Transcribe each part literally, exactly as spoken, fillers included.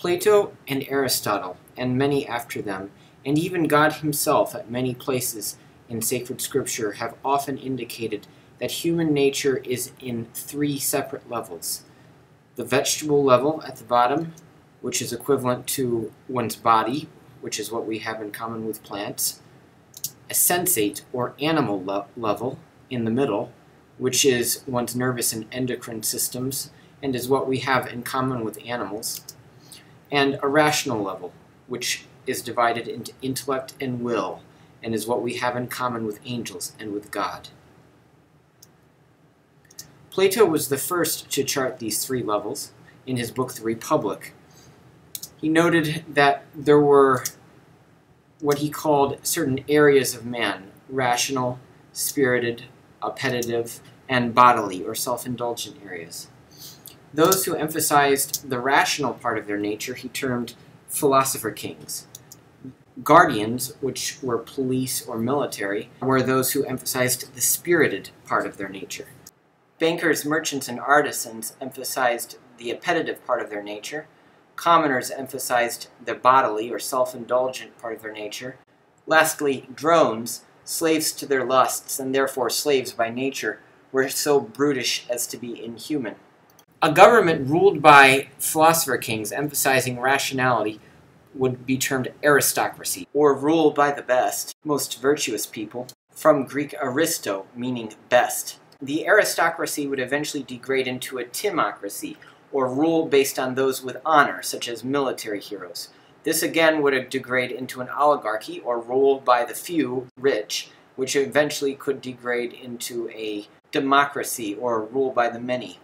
Plato and Aristotle, and many after them, and even God himself at many places in sacred scripture have often indicated that human nature is in three separate levels. The vegetable level at the bottom, which is equivalent to one's body, which is what we have in common with plants. A sensate or animal le- level in the middle, which is one's nervous and endocrine systems, and is what we have in common with animals. And a rational level, which is divided into intellect and will, and is what we have in common with angels and with God. Plato was the first to chart these three levels in his book, The Republic. He noted that there were what he called certain areas of man, rational, spirited, appetitive, and bodily or self-indulgent areas. Those who emphasized the rational part of their nature he termed philosopher kings. Guardians, which were police or military, were those who emphasized the spirited part of their nature. Bankers, merchants, and artisans emphasized the appetitive part of their nature. Commoners emphasized the bodily or self-indulgent part of their nature. Lastly, drones, slaves to their lusts, and therefore slaves by nature, were so brutish as to be inhuman. A government ruled by philosopher kings emphasizing rationality would be termed aristocracy, or rule by the best, most virtuous people, from Greek aristo, meaning best. The aristocracy would eventually degrade into a timocracy, or rule based on those with honor, such as military heroes. This again would degrade into an oligarchy, or rule by the few, rich, which eventually could degrade into a democracy, or rule by the many.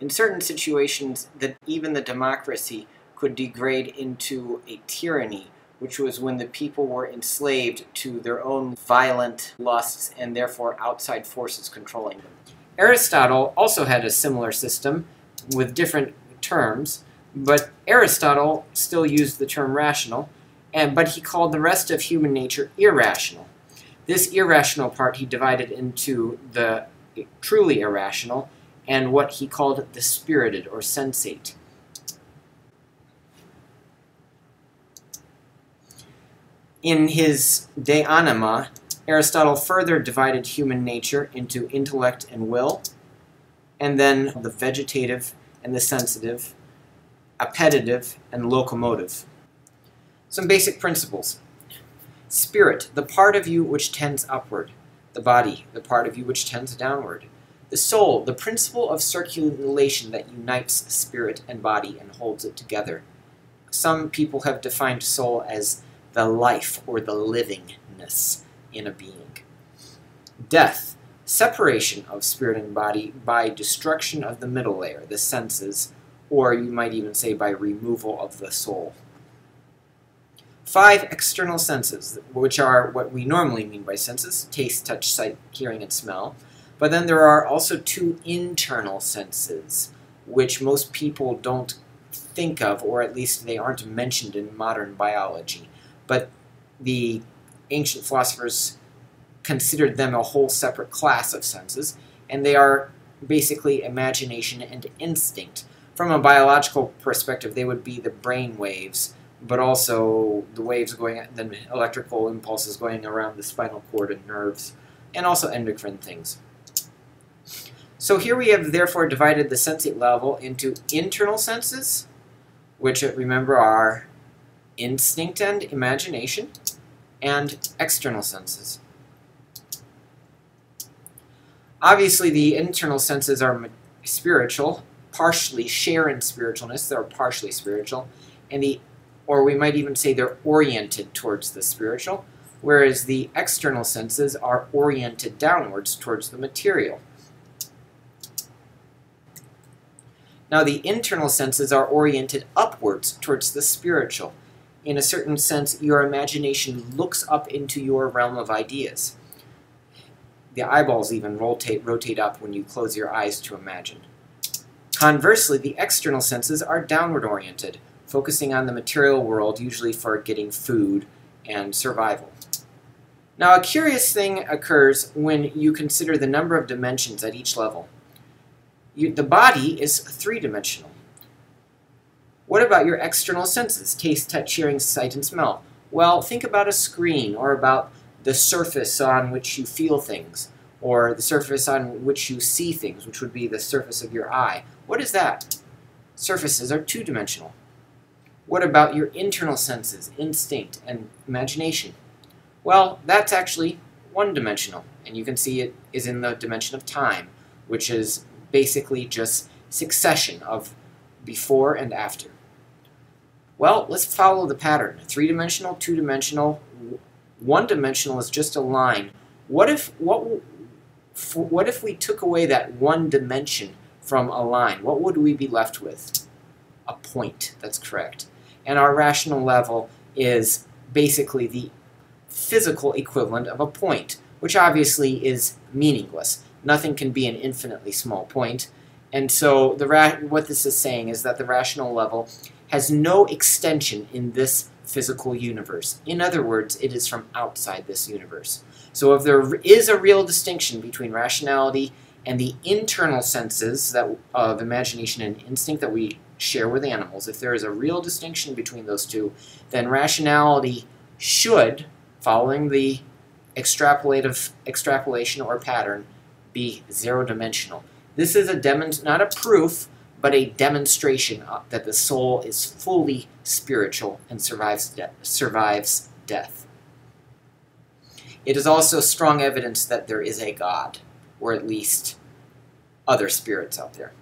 In certain situations, that even the democracy could degrade into a tyranny, which was when the people were enslaved to their own violent lusts and therefore outside forces controlling them. Aristotle also had a similar system, with different terms, but Aristotle still used the term rational, and but he called the rest of human nature irrational. This irrational part he divided into the truly irrational and what he called the spirited or sensate. In his De Anima, Aristotle further divided human nature into intellect and will, and then the vegetative and the sensitive, appetitive, and locomotive. Some basic principles. Spirit, the part of you which tends upward. The body, the part of you which tends downward. The soul, the principle of circulation that unites spirit and body and holds it together. Some people have defined soul as the life or the livingness in a being. Death, separation of spirit and body by destruction of the middle layer, the senses, or you might even say by removal of the soul. Five external senses, which are what we normally mean by senses: taste, touch, sight, hearing, and smell. But then there are also two internal senses, which most people don't think of, or at least they aren't mentioned in modern biology. But the ancient philosophers considered them a whole separate class of senses, and they are basically imagination and instinct. From a biological perspective, they would be the brain waves, but also the waves going, the electrical impulses going around the spinal cord and nerves, and also endocrine things. So here we have therefore divided the sensate level into internal senses, which remember are instinct and imagination, and external senses. Obviously, the internal senses are spiritual, partially share in spiritualness, they're partially spiritual, and the, or we might even say they're oriented towards the spiritual, whereas the external senses are oriented downwards towards the material. Now, the internal senses are oriented upwards towards the spiritual. In a certain sense, your imagination looks up into your realm of ideas. The eyeballs even rotate, rotate up when you close your eyes to imagine. Conversely, the external senses are downward-oriented, focusing on the material world, usually for getting food and survival. Now, a curious thing occurs when you consider the number of dimensions at each level. You, the body is three-dimensional. What about your external senses? Taste, touch, hearing, sight, and smell. Well, think about a screen, or about the surface on which you feel things, or the surface on which you see things, which would be the surface of your eye. What is that? Surfaces are two-dimensional. What about your internal senses, instinct, and imagination? Well, that's actually one-dimensional, and you can see it is in the dimension of time, which is basically just succession of before and after. Well, let's follow the pattern. Three-dimensional, two-dimensional, one-dimensional is just a line. What if, what, what if we took away that one dimension from a line? What would we be left with? A point. That's correct. And our rational level is basically the physical equivalent of a point, which obviously is meaningless. Nothing can be an infinitely small point. And so the ra what this is saying is that the rational level has no extension in this physical universe. In other words, it is from outside this universe. So if there is a real distinction between rationality and the internal senses that, of imagination and instinct that we share with animals, if there is a real distinction between those two, then rationality should, following the extrapolative extrapolation or pattern, be zero-dimensional. This is a demonst- not a proof, but a demonstration that the soul is fully spiritual and survives de- survives death. It is also strong evidence that there is a God, or at least other spirits out there.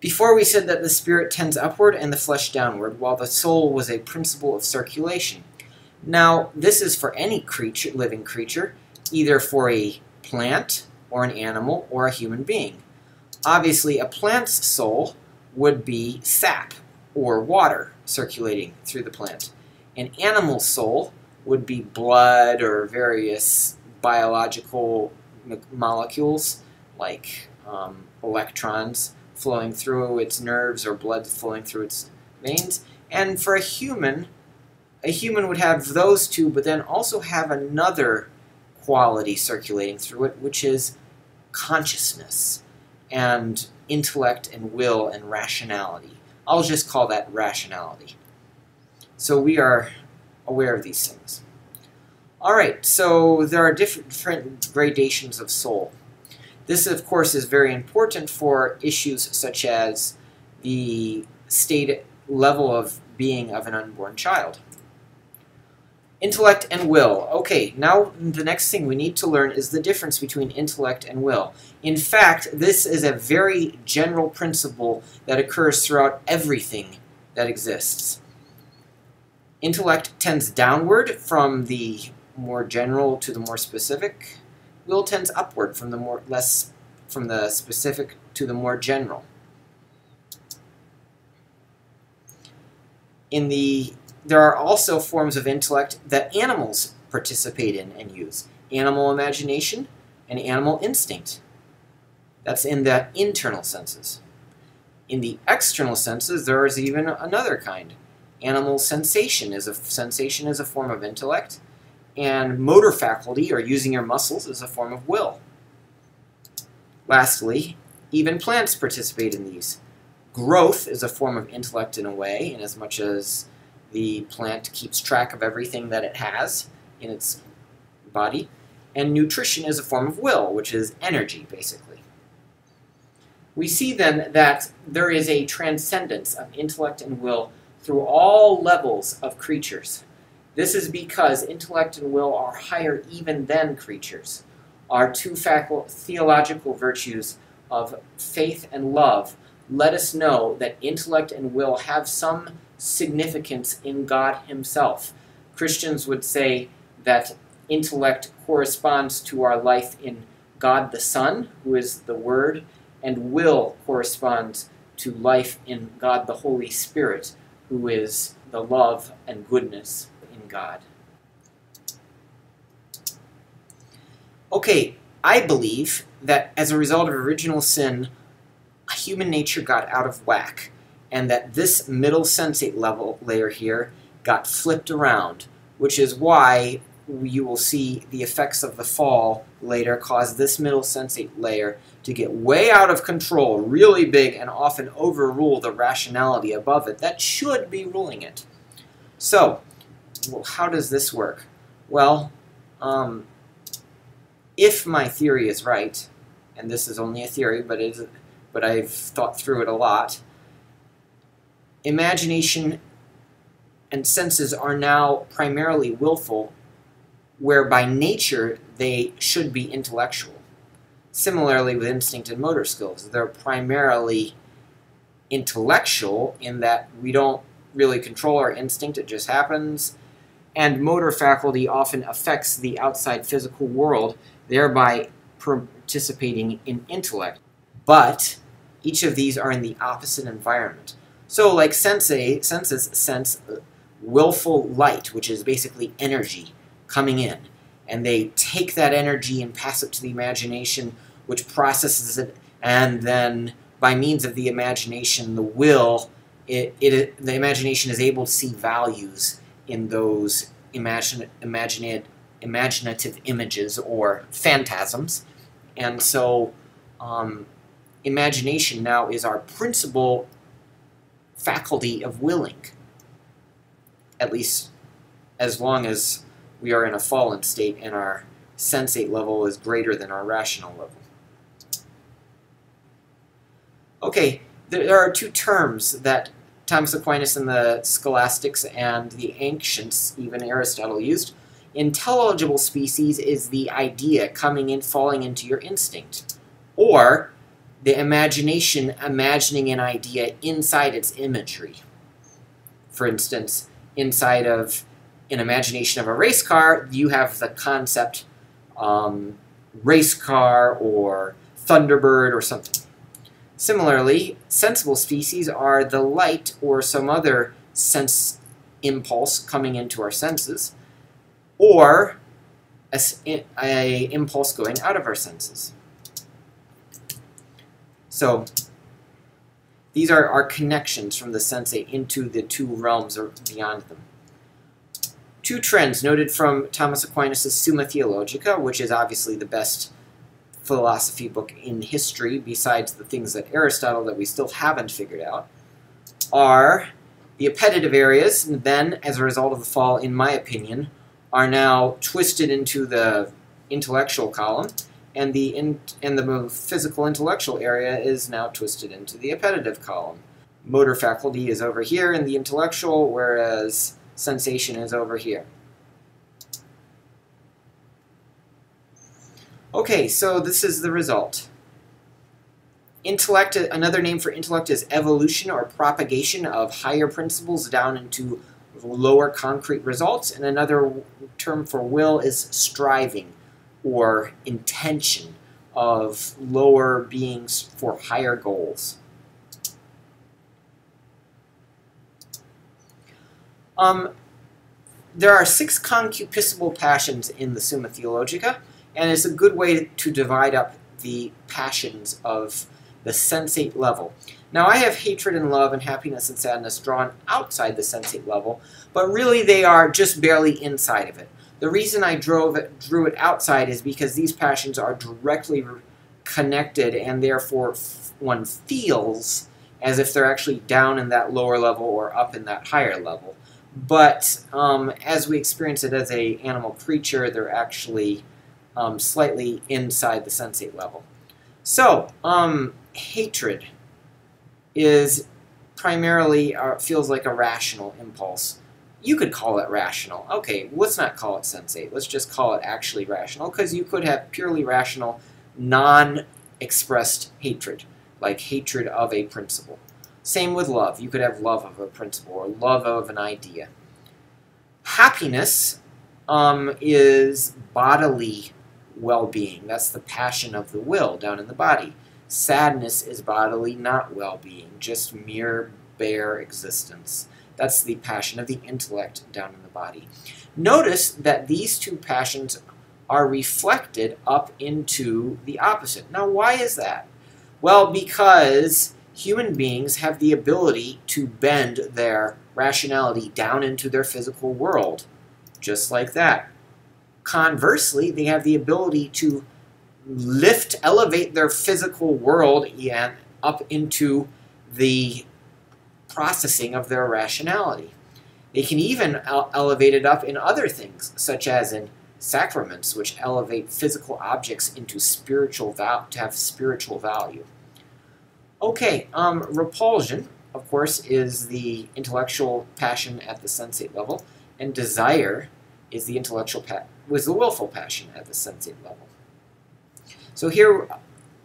Before we said that the spirit tends upward and the flesh downward, while the soul was a principle of circulation. Now, this is for any creature, living creature, either for a plant, or an animal, or a human being. Obviously, a plant's soul would be sap, or water, circulating through the plant. An animal's soul would be blood, or various biological molecules, like um, electrons flowing through its nerves, or blood flowing through its veins. And for a human, a human would have those two, but then also have another quality circulating through it, which is consciousness and intellect and will and rationality. I'll just call that rationality. So we are aware of these things. All right, so there are different, different gradations of soul. This, of course, is very important for issues such as the state level of being of an unborn child. Intellect and will. Okay, now the next thing we need to learn is the difference between intellect and will. In fact, this is a very general principle that occurs throughout everything that exists. Intellect tends downward from the more general to the more specific. Will tends upward from the more less from the specific to the more general. In the There are also forms of intellect that animals participate in and use. Animal imagination and animal instinct. That's in the internal senses. In the external senses, there is even another kind. Animal sensation is a, sensation is a form of intellect, and motor faculty, or using your muscles, is a form of will. Lastly, even plants participate in these. Growth is a form of intellect in a way, in as much as the plant keeps track of everything that it has in its body. And nutrition is a form of will, which is energy, basically. We see then that there is a transcendence of intellect and will through all levels of creatures. This is because intellect and will are higher even than creatures. Our two theological virtues of faith and love let us know that intellect and will have some significance in God himself. Christians would say that intellect corresponds to our life in God the Son, who is the Word, and will corresponds to life in God the Holy Spirit, who is the love and goodness in God. Okay, I believe that as a result of original sin, human nature got out of whack, and that this middle sensate level layer here got flipped around, which is why you will see the effects of the fall later cause this middle sensate layer to get way out of control, really big, and often overrule the rationality above it that should be ruling it. So, well, how does this work? Well, um, if my theory is right, and this is only a theory, but it is, but I've thought through it a lot, imagination and senses are now primarily willful, where by nature they should be intellectual. Similarly with instinct and motor skills, they're primarily intellectual in that we don't really control our instinct, it just happens, and motor faculty often affects the outside physical world, thereby participating in intellect. But each of these are in the opposite environment. So like sensei, senses sense willful light, which is basically energy coming in, and they take that energy and pass it to the imagination, which processes it, and then by means of the imagination, the will, it, it the imagination is able to see values in those imagine, imaginative, imaginative images or phantasms, and so um, imagination now is our principal faculty of willing, at least as long as we are in a fallen state and our sensate level is greater than our rational level. Okay, there are two terms that Thomas Aquinas and the Scholastics and the ancients, even Aristotle, used. Intelligible species is the idea coming in, falling into your instinct, or the imagination imagining an idea inside its imagery. For instance, inside of an imagination of a race car, you have the concept um, race car or Thunderbird or something. Similarly, sensible species are the light or some other sense impulse coming into our senses, or a, a impulse going out of our senses. So these are our connections from the sensate into the two realms or beyond them. Two trends noted from Thomas Aquinas' Summa Theologica, which is obviously the best philosophy book in history, besides the things that Aristotle that we still haven't figured out, are the appetitive areas, and then, as a result of the fall, in my opinion, are now twisted into the intellectual column, and the, in, and the physical intellectual area is now twisted into the appetitive column. Motor faculty is over here in the intellectual, whereas sensation is over here. Okay, so this is the result. Intellect, another name for intellect is evolution or propagation of higher principles down into lower concrete results, and another term for will is striving or intention of lower beings for higher goals. Um, there are six concupiscible passions in the Summa Theologica, and it's a good way to divide up the passions of the sensate level. Now, I have hatred and love and happiness and sadness drawn outside the sensate level, but really they are just barely inside of it. The reason I drove it, drew it outside is because these passions are directly connected, and therefore one feels as if they're actually down in that lower level or up in that higher level. But um, as we experience it as an animal creature, they're actually um, slightly inside the sensate level. So, um, hatred is primarily, uh, feels like a rational impulse. You could call it rational. Okay, let's not call it sensate. Let's just call it actually rational, because you could have purely rational, non-expressed hatred, like hatred of a principle. Same with love. You could have love of a principle or love of an idea. Happiness um, is bodily well-being. That's the passion of the will down in the body. Sadness is bodily not well-being, just mere bare existence. That's the passion of the intellect down in the body. Notice that these two passions are reflected up into the opposite. Now, why is that? Well, because human beings have the ability to bend their rationality down into their physical world, just like that. Conversely, they have the ability to lift, elevate their physical world and up into the processing of their rationality. They can even elevate it up in other things, such as in sacraments, which elevate physical objects into spiritual val- to have spiritual value. Okay, um, repulsion, of course, is the intellectual passion at the sensate level, and desire is the intellectual pa- was the willful passion at the sensate level. So here,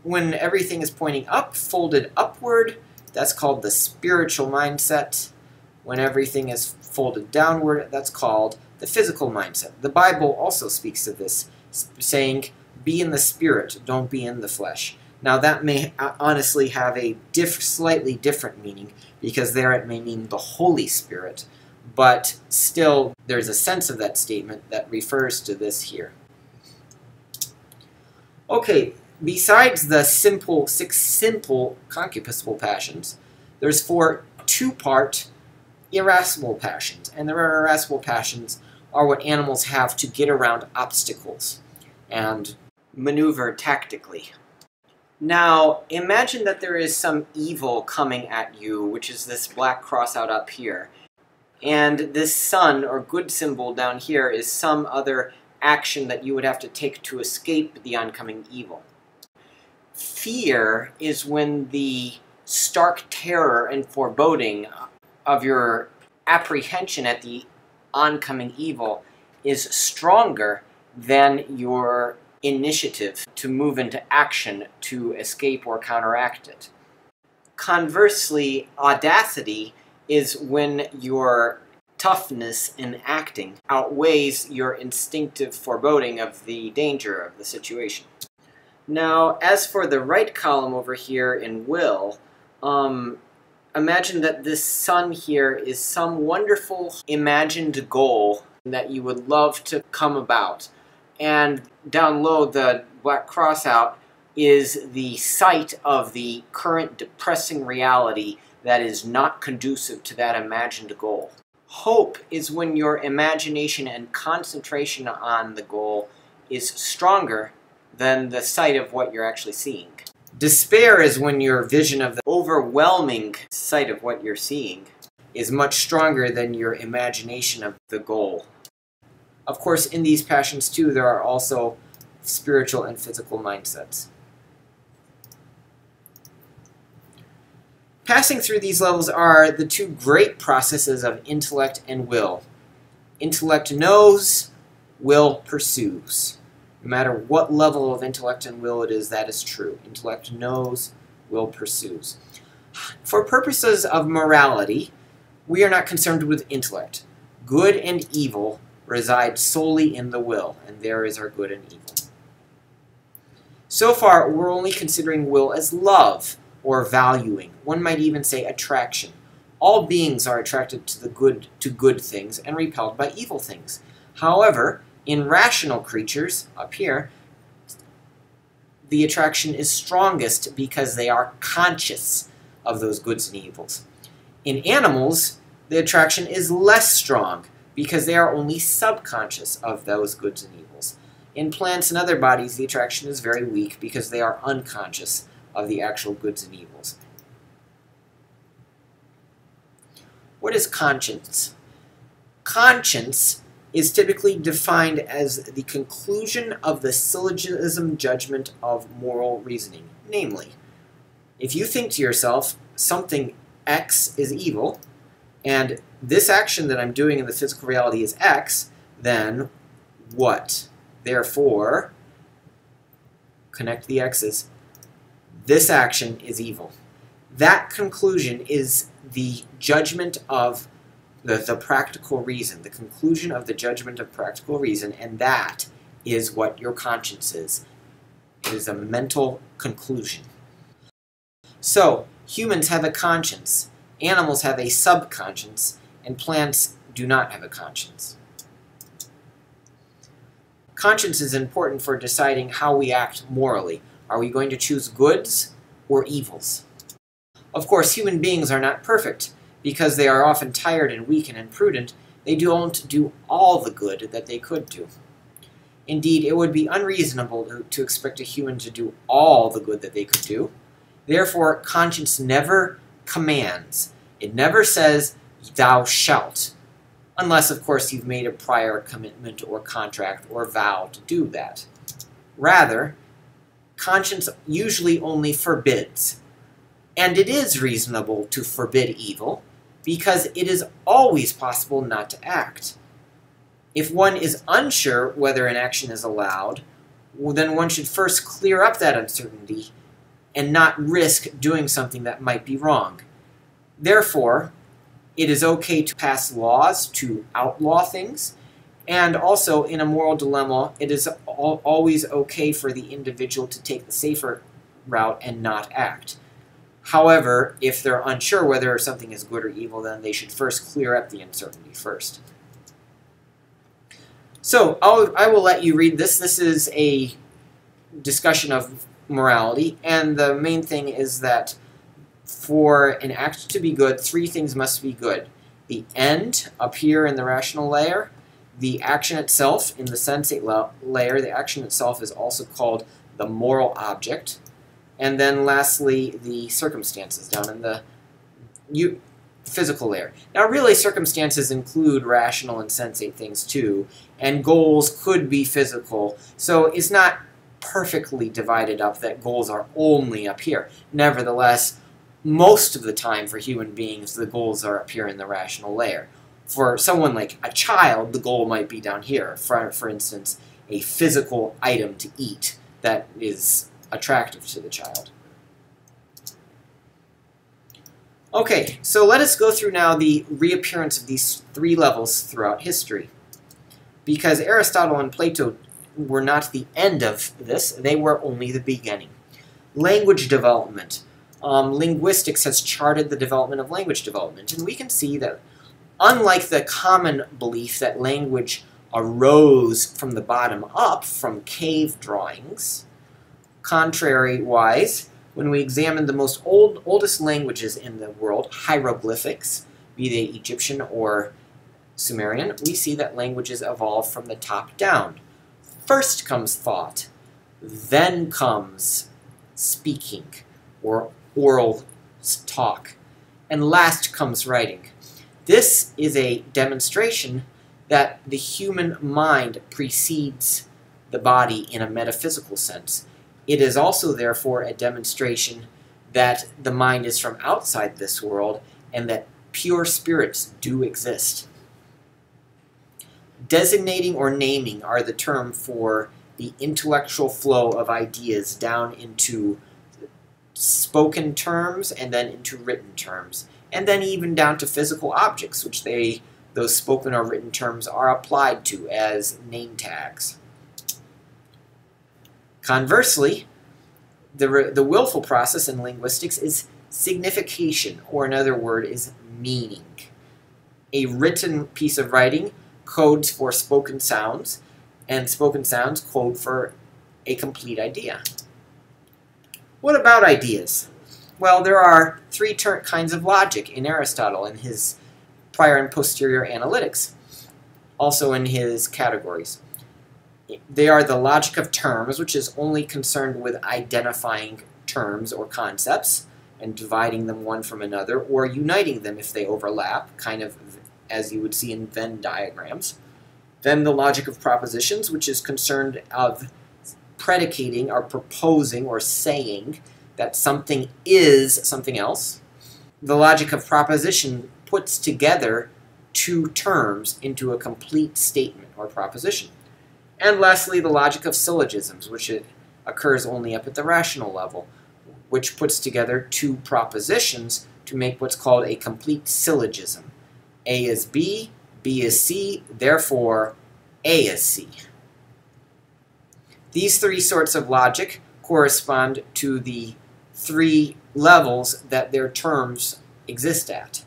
when everything is pointing up, folded upward, that's called the spiritual mindset. When everything is folded downward, that's called the physical mindset. The Bible also speaks of this, saying, "Be in the spirit, don't be in the flesh." Now that may honestly have a diff- slightly different meaning, because there it may mean the Holy Spirit, but still there's a sense of that statement that refers to this here. Okay, besides the simple six simple concupiscible passions, there's four two-part irascible passions, and the irascible passions are what animals have to get around obstacles and maneuver tactically. Now, imagine that there is some evil coming at you, which is this black cross out up here. And this sun, or good symbol down here, is some other action that you would have to take to escape the oncoming evil. Fear is when the stark terror and foreboding of your apprehension at the oncoming evil is stronger than your initiative to move into action to escape or counteract it. Conversely, audacity is when your toughness in acting outweighs your instinctive foreboding of the danger of the situation. Now, as for the right column over here in will, um, imagine that this sun here is some wonderful imagined goal that you would love to come about. And down low, the black cross out is the sight of the current depressing reality that is not conducive to that imagined goal. Hope is when your imagination and concentration on the goal is stronger than the sight of what you're actually seeing. Despair is when your vision of the overwhelming sight of what you're seeing is much stronger than your imagination of the goal. Of course, in these passions, too, there are also spiritual and physical mindsets. Passing through these levels are the two great processes of intellect and will. Intellect knows, will pursues. No matter what level of intellect and will it is, that is true. Intellect knows, will pursues. For purposes of morality, we are not concerned with intellect. Good and evil reside solely in the will, and there is our good and evil. So far, we're only considering will as love, or valuing. One might even say attraction. All beings are attracted to the good, to good things and repelled by evil things. However, in rational creatures, up here, the attraction is strongest because they are conscious of those goods and evils. In animals, the attraction is less strong, because they are only subconscious of those goods and evils. In plants and other bodies, the attraction is very weak because they are unconscious of the actual goods and evils. What is conscience? Conscience is typically defined as the conclusion of the syllogism judgment of moral reasoning. Namely, if you think to yourself, something X is evil, and this action that I'm doing in the physical reality is X, then what? Therefore, connect the X's. This action is evil. That conclusion is the judgment of the, the practical reason, the conclusion of the judgment of practical reason, and that is what your conscience is. It is a mental conclusion. So, humans have a conscience. Animals have a subconscious, and plants do not have a conscience. Conscience is important for deciding how we act morally. Are we going to choose goods or evils? Of course, human beings are not perfect. Because they are often tired and weak and imprudent, they don't do all the good that they could do. Indeed, it would be unreasonable to, to expect a human to do all the good that they could do. Therefore, conscience never commands. It never says, thou shalt. Unless, of course, you've made a prior commitment or contract or vow to do that. Rather, conscience usually only forbids. And it is reasonable to forbid evil, because it is always possible not to act. If one is unsure whether an action is allowed, then one should first clear up that uncertainty and not risk doing something that might be wrong. Therefore, it is okay to pass laws to outlaw things, and also in a moral dilemma, it is al- always okay for the individual to take the safer route and not act. However, if they're unsure whether something is good or evil, then they should first clear up the uncertainty first. So, I'll, I will let you read this. This is a discussion of morality, and the main thing is that for an act to be good, three things must be good. The end, up here in the rational layer, the action itself in the sensate la layer, the action itself is also called the moral object, and then lastly, the circumstances down in the you, physical layer. Now really, circumstances include rational and sensate things too, and goals could be physical, so it's not perfectly divided up that goals are only up here. Nevertheless, most of the time for human beings, the goals are up here in the rational layer. For someone like a child, the goal might be down here. For, for instance, a physical item to eat that is attractive to the child. Okay, so let us go through now the reappearance of these three levels throughout history. Because Aristotle and Plato were not the end of this, they were only the beginning. Language development. Um, linguistics has charted the development of language development, and we can see that unlike the common belief that language arose from the bottom up, from cave drawings, contrary-wise, when we examine the most old, oldest languages in the world, hieroglyphics, be they Egyptian or Sumerian, we see that languages evolve from the top down. First comes thought, then comes speaking, or oral talk, and last comes writing. This is a demonstration that the human mind precedes the body in a metaphysical sense. It is also, therefore, a demonstration that the mind is from outside this world and that pure spirits do exist. Designating or naming are the term for the intellectual flow of ideas down into spoken terms and then into written terms, and then even down to physical objects, which they, those spoken or written terms are applied to as name tags. Conversely, the, the willful process in linguistics is signification, or another word is meaning. A written piece of writing codes for spoken sounds, and spoken sounds code for a complete idea. What about ideas? Well, there are three kinds of logic in Aristotle in his Prior and Posterior Analytics, also in his Categories. They are the logic of terms, which is only concerned with identifying terms or concepts and dividing them one from another, or uniting them if they overlap, kind of as you would see in Venn diagrams. Then the logic of propositions, which is concerned of predicating or proposing or saying that something is something else. The logic of proposition puts together two terms into a complete statement or proposition. And lastly, the logic of syllogisms, which occurs only up at the rational level, which puts together two propositions to make what's called a complete syllogism. A is B, B is C, therefore A is C. These three sorts of logic correspond to the three levels that their terms exist at.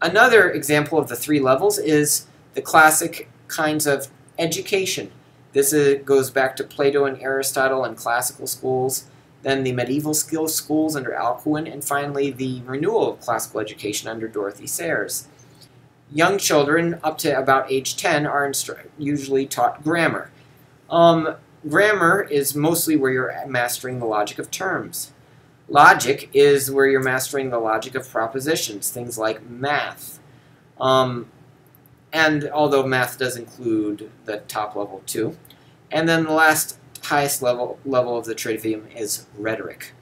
Another example of the three levels is the classic kinds of education. This is, goes back to Plato and Aristotle and classical schools, then the medieval skill schools under Alcuin, and finally the renewal of classical education under Dorothy Sayers. young children up to about age ten are usually taught grammar. Um, grammar is mostly where you're mastering the logic of terms. Logic is where you're mastering the logic of propositions, things like math. Um, and although math does include the top level too. And then the last highest level, level of the trivium is rhetoric,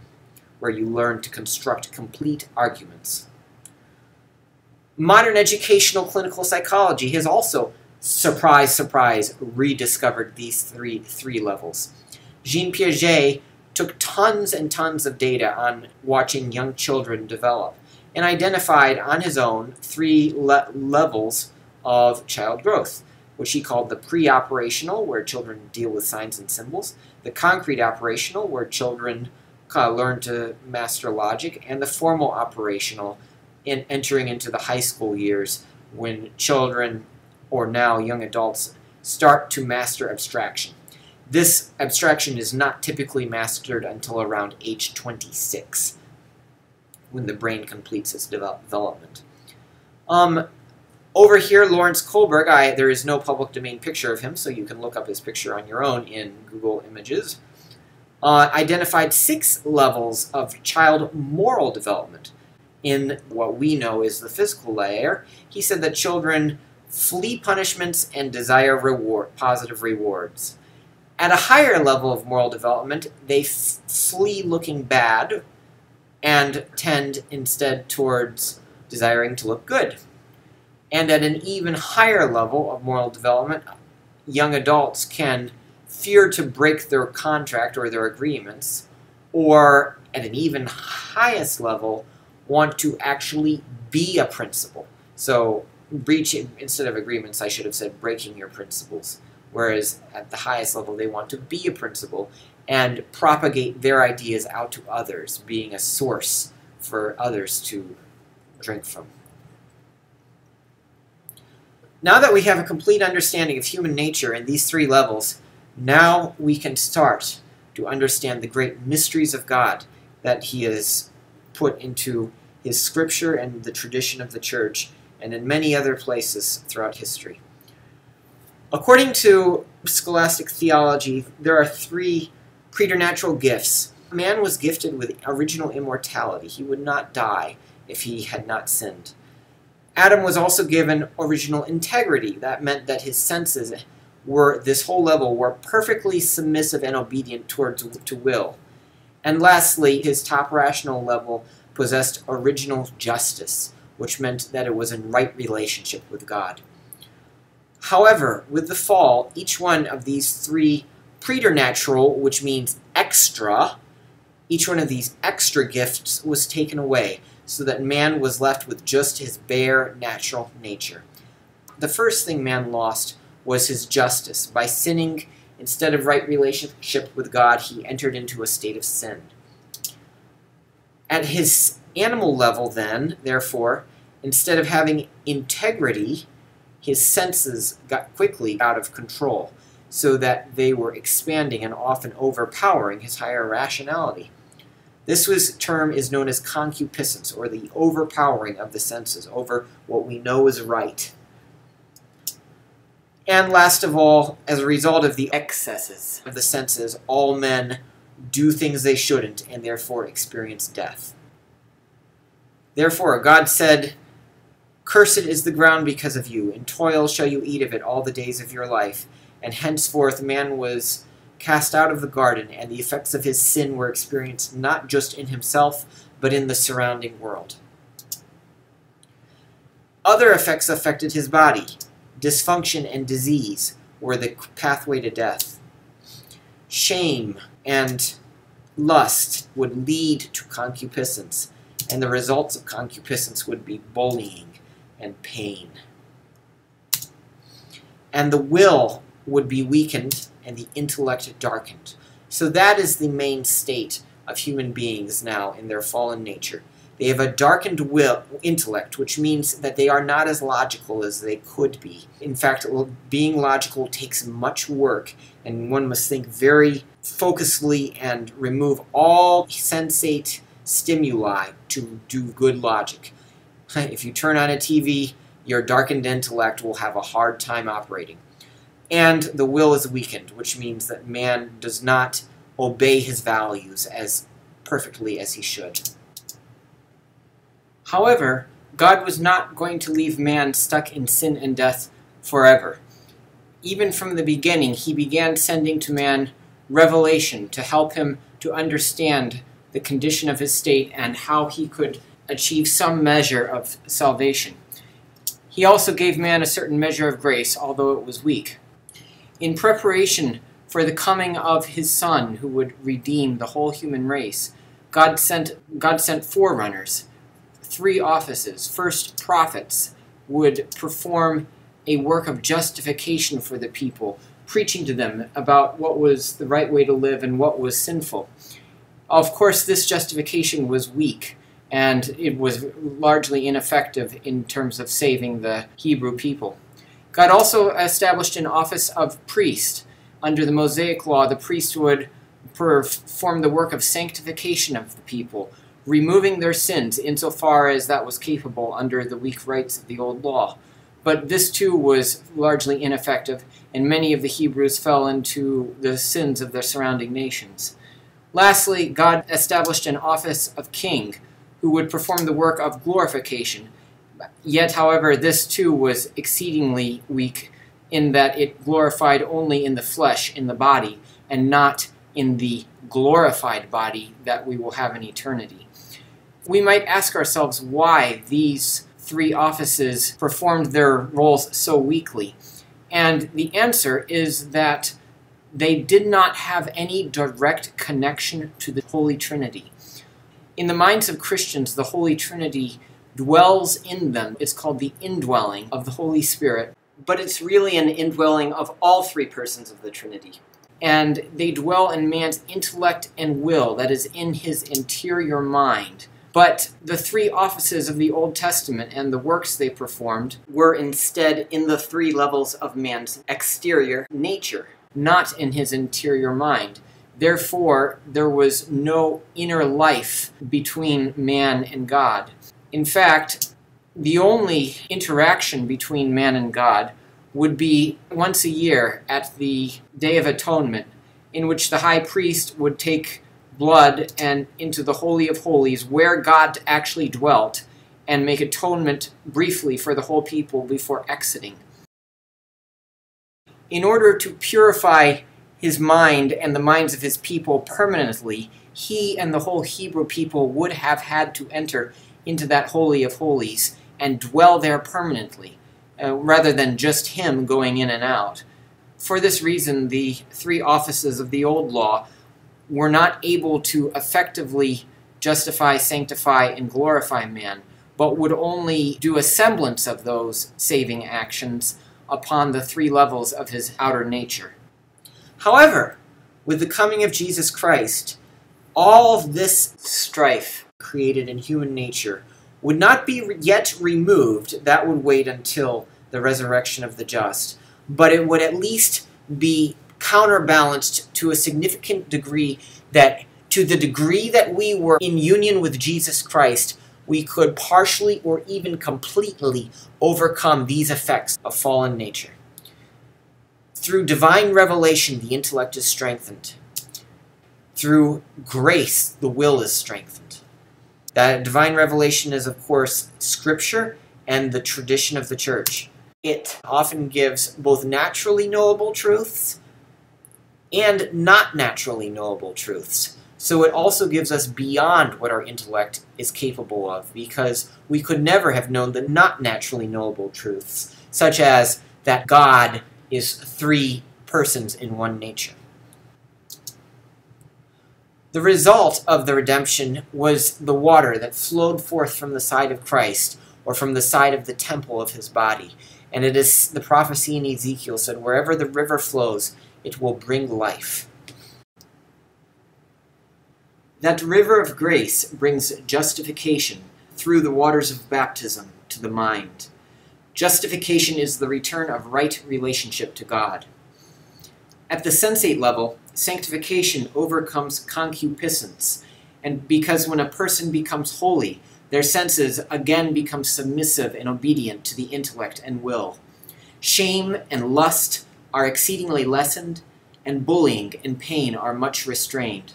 where you learn to construct complete arguments. Modern educational clinical psychology has also, surprise, surprise, rediscovered these three, three levels. Jean Piaget took tons and tons of data on watching young children develop and identified on his own three le levels of child growth, which he called the pre-operational, where children deal with signs and symbols, the concrete operational, where children uh, learn to master logic, and the formal operational, in entering into the high school years when children, or now young adults, start to master abstraction. This abstraction is not typically mastered until around age twenty-six, when the brain completes its develop development. Um, over here, Lawrence Kohlberg, I, there is no public domain picture of him, so you can look up his picture on your own in Google Images, uh, identified six levels of child moral development. In what we know is the physical layer, he said that children flee punishments and desire reward, positive rewards. At a higher level of moral development, they flee looking bad and tend instead towards desiring to look good. And at an even higher level of moral development, young adults can fear to break their contract or their agreements, or at an even highest level, want to actually be a principle. So breaching, instead of agreements, I should have said breaking your principles. Whereas at the highest level, they want to be a principle and propagate their ideas out to others, being a source for others to drink from. Now that we have a complete understanding of human nature in these three levels, now we can start to understand the great mysteries of God that He is put into His Scripture and the tradition of the Church, and in many other places throughout history. According to scholastic theology, there are three preternatural gifts. Man was gifted with original immortality. He would not die if he had not sinned. Adam was also given original integrity. That meant that his senses were, this whole level, were perfectly submissive and obedient towards to will. And lastly, his top rational level possessed original justice, which meant that it was in right relationship with God. However, with the fall, each one of these three preternatural, which means extra, each one of these extra gifts was taken away, so that man was left with just his bare natural nature. The first thing man lost was his justice. By sinning, instead of right relationship with God, he entered into a state of sin. At his animal level then, therefore, instead of having integrity, his senses got quickly out of control, so that they were expanding and often overpowering his higher rationality. This was, term is known as concupiscence, or the overpowering of the senses over what we know is right. And last of all, as a result of the excesses of the senses, all men do things they shouldn't and therefore experience death. Therefore, God said, "Cursed is the ground because of you. In toil shall you eat of it all the days of your life." And henceforth man was cast out of the garden, and the effects of his sin were experienced not just in himself, but in the surrounding world. Other effects affected his body. Dysfunction and disease were the pathway to death. Shame and lust would lead to concupiscence, and the results of concupiscence would be bullying and pain. And the will would be weakened and the intellect darkened. So that is the main state of human beings now in their fallen nature. They have a darkened will, intellect, which means that they are not as logical as they could be. In fact, being logical takes much work, and one must think very focusedly and remove all sensate stimuli to do good logic. If you turn on a T V, your darkened intellect will have a hard time operating. And the will is weakened, which means that man does not obey his values as perfectly as he should. However, God was not going to leave man stuck in sin and death forever. Even from the beginning, he began sending to man revelation to help him to understand the condition of his state and how he could achieve some measure of salvation. He also gave man a certain measure of grace, although it was weak, in preparation for the coming of his Son, who would redeem the whole human race. God sent, God sent forerunners, three offices. First, prophets would perform a work of justification for the people, preaching to them about what was the right way to live and what was sinful. Of course, this justification was weak, and it was largely ineffective in terms of saving the Hebrew people. God also established an office of priest. Under the Mosaic law, the priest would perform the work of sanctification of the people, removing their sins insofar as that was capable under the weak rites of the old law. But this too was largely ineffective, and many of the Hebrews fell into the sins of their surrounding nations. Lastly, God established an office of king, who would perform the work of glorification. Yet, however, this too was exceedingly weak, in that it glorified only in the flesh, in the body, and not in the glorified body that we will have in eternity. We might ask ourselves why these three offices performed their roles so weakly. And the answer is that they did not have any direct connection to the Holy Trinity. In the minds of Christians, the Holy Trinity dwells in them. It's called the indwelling of the Holy Spirit, but it's really an indwelling of all three persons of the Trinity. And they dwell in man's intellect and will, that is, in his interior mind. But the three offices of the Old Testament and the works they performed were instead in the three levels of man's exterior nature, not in his interior mind. Therefore, there was no inner life between man and God. In fact, the only interaction between man and God would be once a year at the Day of Atonement, in which the high priest would take blood and into the Holy of Holies, where God actually dwelt, and make atonement briefly for the whole people before exiting. In order to purify his mind and the minds of his people permanently, he and the whole Hebrew people would have had to enter into that Holy of Holies and dwell there permanently, uh, rather than just him going in and out. For this reason, the three offices of the Old Law were not able to effectively justify, sanctify, and glorify man, but would only do a semblance of those saving actions upon the three levels of his outer nature. However, with the coming of Jesus Christ, all of this strife created in human nature would not be yet removed. That would wait until the resurrection of the just. But it would at least be counterbalanced to a significant degree, that to the degree that we were in union with Jesus Christ, we could partially or even completely overcome these effects of fallen nature. Through divine revelation, the intellect is strengthened. Through grace, the will is strengthened. That divine revelation is, of course, Scripture and the tradition of the Church. It often gives both naturally knowable truths and not naturally knowable truths. So it also gives us beyond what our intellect is capable of, because we could never have known the not naturally knowable truths, such as that God is three persons in one nature. The result of the redemption was the water that flowed forth from the side of Christ, or from the side of the temple of his body. And it is the prophecy in Ezekiel said, wherever the river flows, it will bring life. That river of grace brings justification through the waters of baptism to the mind. Justification is the return of right relationship to God. At the sensate level, sanctification overcomes concupiscence and because when a person becomes holy, their senses again become submissive and obedient to the intellect and will. Shame and lust are exceedingly lessened, and bullying and pain are much restrained.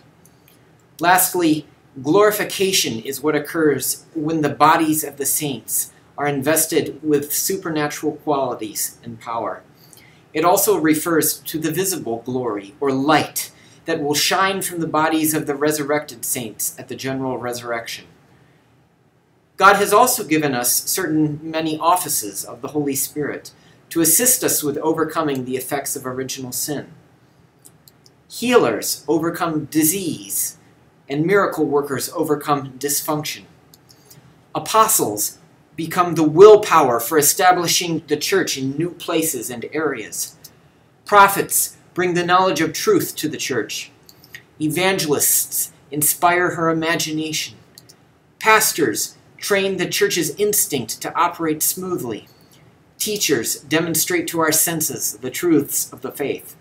Lastly, glorification is what occurs when the bodies of the saints are invested with supernatural qualities and power. It also refers to the visible glory, or light, that will shine from the bodies of the resurrected saints at the general resurrection. God has also given us certain many offices of the Holy Spirit to assist us with overcoming the effects of original sin. Healers overcome disease, and miracle workers overcome dysfunction. Apostles become the willpower for establishing the church in new places and areas. Prophets bring the knowledge of truth to the church. Evangelists inspire her imagination. Pastors train the church's instinct to operate smoothly. Teachers demonstrate to our senses the truths of the faith.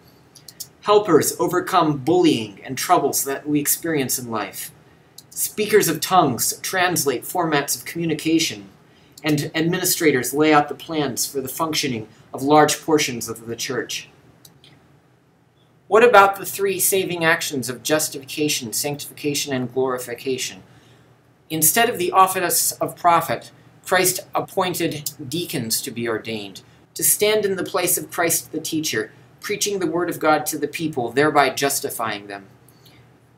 Helpers overcome bullying and troubles that we experience in life. Speakers of tongues translate formats of communication, and administrators lay out the plans for the functioning of large portions of the church. What about the three saving actions of justification, sanctification, and glorification? Instead of the office of prophet, Christ appointed deacons to be ordained, to stand in the place of Christ the teacher, preaching the word of God to the people, thereby justifying them.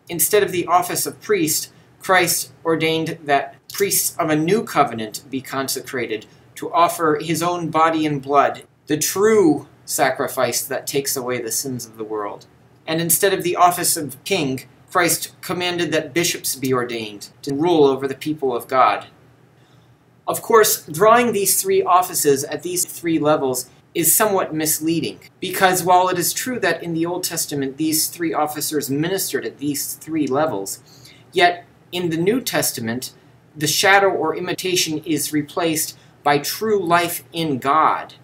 Instead of the office of priest, Christ ordained that priests of a new covenant be consecrated to offer his own body and blood, the true sacrifice that takes away the sins of the world. And instead of the office of king, Christ commanded that bishops be ordained to rule over the people of God. Of course, drawing these three offices at these three levels is somewhat misleading, because while it is true that in the Old Testament these three officers ministered at these three levels, yet in the New Testament the shadow or imitation is replaced by true life in God.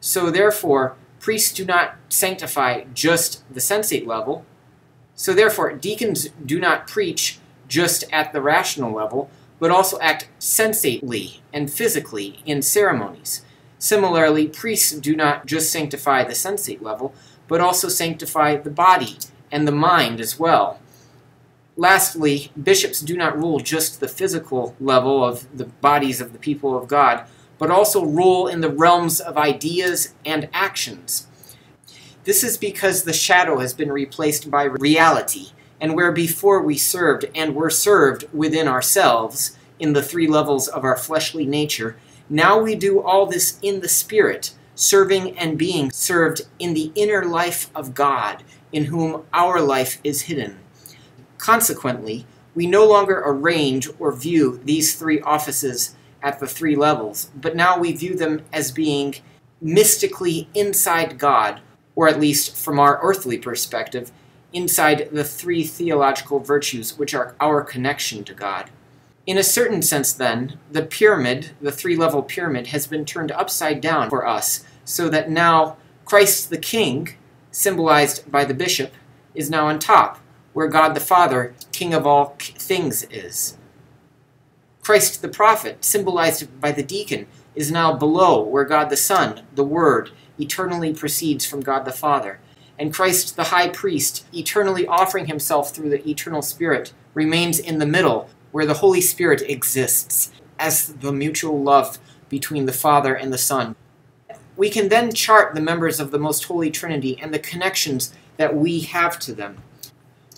So therefore, priests do not sanctify just the sensate level. So therefore, deacons do not preach just at the rational level, but also act sensately and physically in ceremonies. Similarly, priests do not just sanctify the sensate level, but also sanctify the body and the mind as well. Lastly, bishops do not rule just the physical level of the bodies of the people of God, but also rule in the realms of ideas and actions. This is because the shadow has been replaced by reality, and where before we served and were served within ourselves in the three levels of our fleshly nature, now we do all this in the Spirit, serving and being served in the inner life of God, in whom our life is hidden. Consequently, we no longer arrange or view these three offices at the three levels, but now we view them as being mystically inside God, or at least from our earthly perspective, inside the three theological virtues, which are our connection to God. In a certain sense, then, the pyramid, the three-level pyramid, has been turned upside down for us, so that now Christ the King, symbolized by the bishop, is now on top, where God the Father, King of all things, is. Christ the Prophet, symbolized by the deacon, is now below, where God the Son, the Word, eternally proceeds from God the Father. And Christ the High Priest, eternally offering himself through the eternal Spirit, remains in the middle, where the Holy Spirit exists, as the mutual love between the Father and the Son. We can then chart the members of the Most Holy Trinity and the connections that we have to them.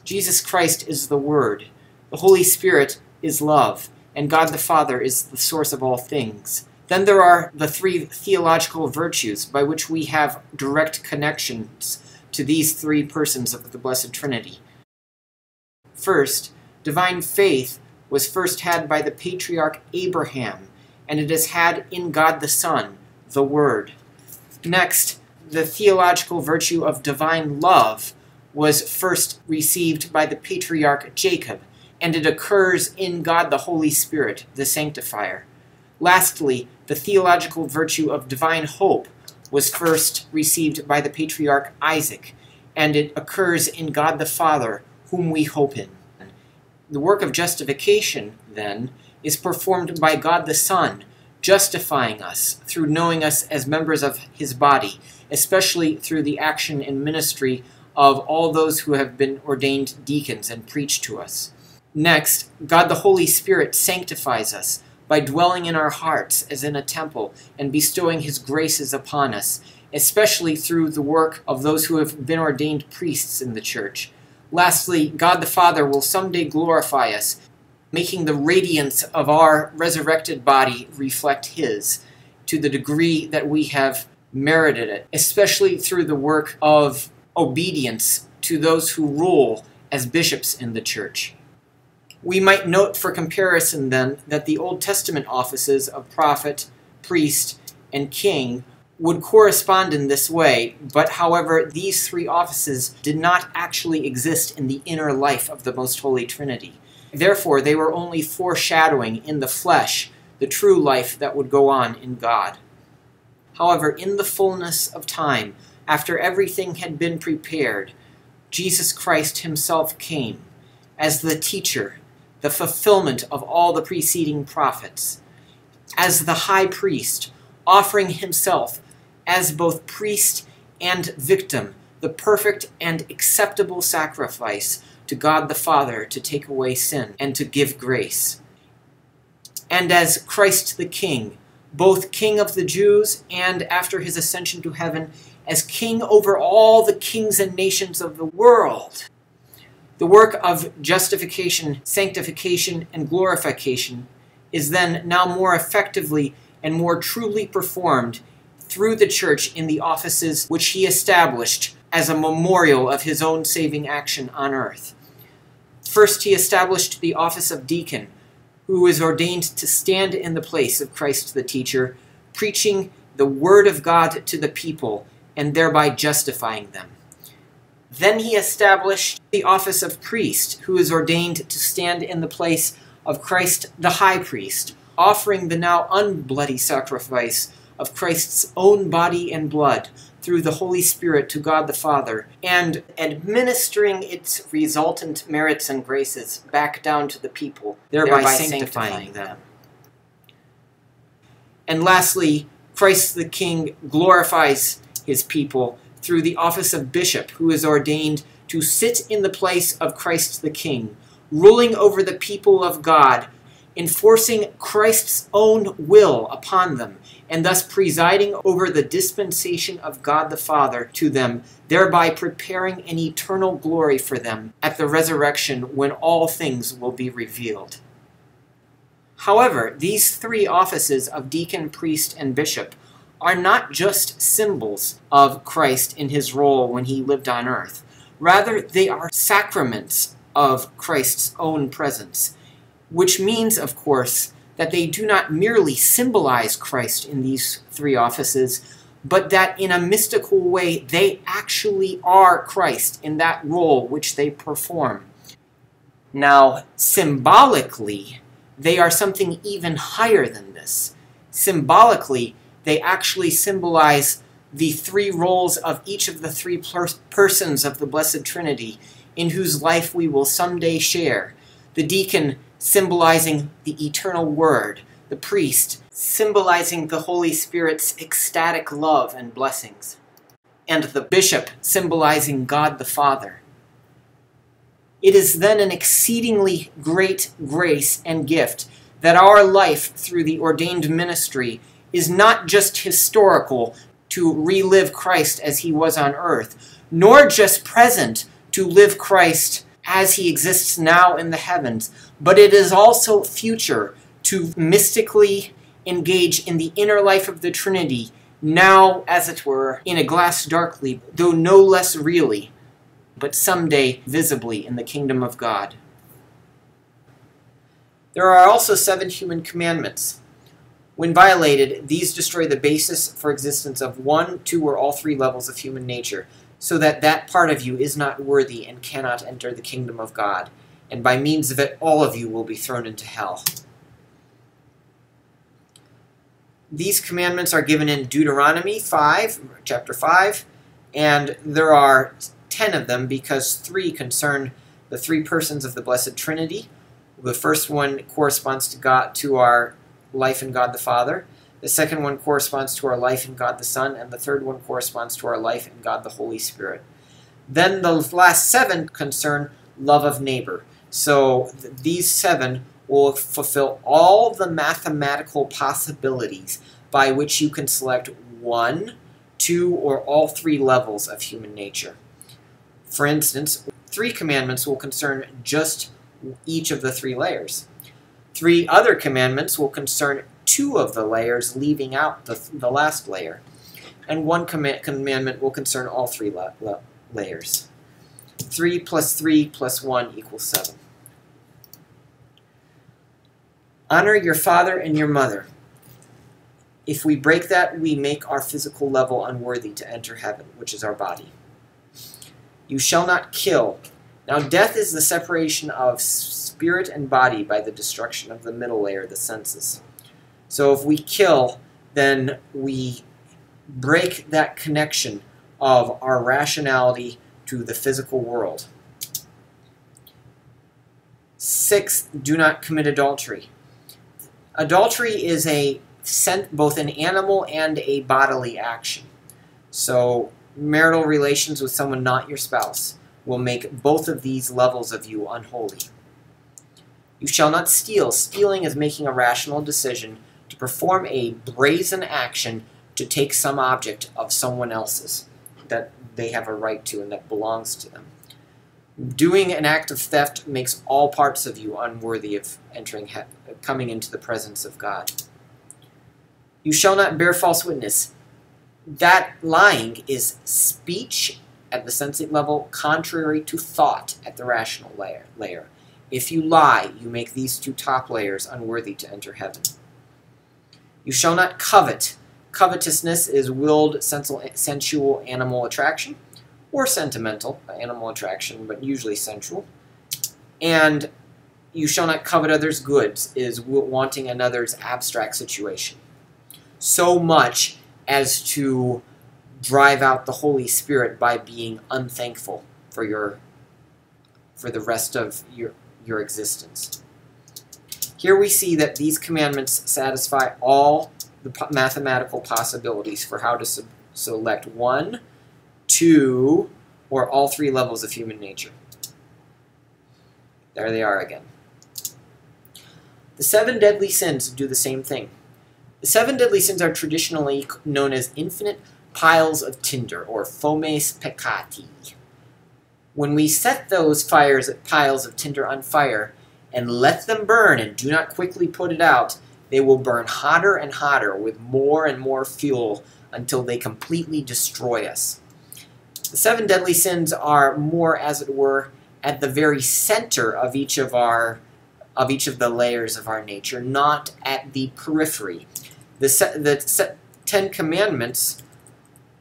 Jesus Christ is the Word, the Holy Spirit is love, and God the Father is the source of all things. Then there are the three theological virtues by which we have direct connections to these three persons of the Blessed Trinity. First, divine faith was first had by the patriarch Abraham, and it is had in God the Son, the Word. Next, the theological virtue of divine love was first received by the patriarch Jacob, and it occurs in God the Holy Spirit, the Sanctifier. Lastly, the theological virtue of divine hope was first received by the patriarch Isaac, and it occurs in God the Father, whom we hope in. The work of justification, then, is performed by God the Son, justifying us through knowing us as members of his body, especially through the action and ministry of all those who have been ordained deacons and preach to us. Next, God the Holy Spirit sanctifies us by dwelling in our hearts as in a temple and bestowing his graces upon us, especially through the work of those who have been ordained priests in the church. Lastly, God the Father will someday glorify us, making the radiance of our resurrected body reflect his, to the degree that we have merited it, especially through the work of obedience to those who rule as bishops in the church. We might note for comparison, then, that the Old Testament offices of prophet, priest, and king would correspond in this way, but however, these three offices did not actually exist in the inner life of the Most Holy Trinity. Therefore, they were only foreshadowing in the flesh the true life that would go on in God. However, in the fullness of time, after everything had been prepared, Jesus Christ himself came as the teacher, the fulfillment of all the preceding prophets, as the high priest, offering himself as both priest and victim, the perfect and acceptable sacrifice to God the Father to take away sin and to give grace. And as Christ the King, both King of the Jews and, after his ascension to heaven, as King over all the kings and nations of the world. The work of justification, sanctification, and glorification is then now more effectively and more truly performed through the church in the offices which he established as a memorial of his own saving action on earth. First, he established the office of deacon, who is ordained to stand in the place of Christ the teacher, preaching the word of God to the people, and thereby justifying them. Then he established the office of priest, who is ordained to stand in the place of Christ the high priest, offering the now unbloody sacrifice of Christ's own body and blood through the Holy Spirit to God the Father, and administering its resultant merits and graces back down to the people, thereby, thereby sanctifying, sanctifying them. And lastly, Christ the King glorifies his people through the office of bishop, who is ordained to sit in the place of Christ the King, ruling over the people of God, enforcing Christ's own will upon them, and thus presiding over the dispensation of God the Father to them, thereby preparing an eternal glory for them at the resurrection when all things will be revealed. However, these three offices of deacon, priest, and bishop are not just symbols of Christ in his role when he lived on earth. Rather, they are sacraments of Christ's own presence, which means, of course, that they do not merely symbolize Christ in these three offices, but that in a mystical way they actually are Christ in that role which they perform. Now, symbolically, they are something even higher than this. Symbolically, they actually symbolize the three roles of each of the three persons of the Blessed Trinity, in whose life we will someday share. The deacon symbolizing the eternal word, the priest symbolizing the Holy Spirit's ecstatic love and blessings, and the bishop symbolizing God the Father. It is then an exceedingly great grace and gift that our life through the ordained ministry is not just historical to relive Christ as he was on earth, nor just present to live Christ as he exists now in the heavens, but it is also future to mystically engage in the inner life of the Trinity, now, as it were, in a glass darkly, though no less really, but someday visibly in the kingdom of God. There are also seven human commandments. When violated, these destroy the basis for existence of one, two, or all three levels of human nature, so that that part of you is not worthy and cannot enter the kingdom of God, and by means of it all of you will be thrown into hell. These commandments are given in Deuteronomy five, chapter five, and there are ten of them because three concern the three persons of the Blessed Trinity, The first one corresponds to God, to our life in God the Father. The second one corresponds to our life in God the Son, and the third one corresponds to our life in God the Holy Spirit. Then the last seven concern love of neighbor. So th these seven will fulfill all the mathematical possibilities by which you can select one, two, or all three levels of human nature. For instance, three commandments will concern just each of the three layers. Three other commandments will concern two of the layers, leaving out the, the last layer. And one comm commandment will concern all three la la layers. Three plus three plus one equals seven. Honor your father and your mother. If we break that, we make our physical level unworthy to enter heaven, which is our body. You shall not kill. Now death is the separation of spirit and body by the destruction of the middle layer, the senses. So if we kill, then we break that connection of our rationality to the physical world. Sixth, do not commit adultery. Adultery is a both an animal and a bodily action. So marital relations with someone not your spouse will make both of these levels of you unholy. You shall not steal. Stealing is making a rational decision to perform a brazen action to take some object of someone else's that they have a right to and that belongs to them. Doing an act of theft makes all parts of you unworthy of entering heaven, coming into the presence of God. You shall not bear false witness. That lying is speech at the sensate level, contrary to thought at the rational layer. layer. If you lie, you make these two top layers unworthy to enter heaven. You shall not covet. Covetousness is willed sensual animal attraction, or sentimental animal attraction, but usually sensual. And you shall not covet others' goods is wanting another's abstract situation, so much as to drive out the Holy Spirit by being unthankful for your for the rest of your your existence. Here we see that these commandments satisfy all the mathematical possibilities for how to select one, two, or all three levels of human nature. There they are again. The seven deadly sins do the same thing. The seven deadly sins are traditionally known as infinite piles of tinder, or fomes peccati. When we set those fires, piles of tinder on fire and let them burn and do not quickly put it out, they will burn hotter and hotter with more and more fuel until they completely destroy us. The seven deadly sins are more, as it were, at the very center of each of, our, of, each of the layers of our nature, not at the periphery. The, se the se Ten Commandments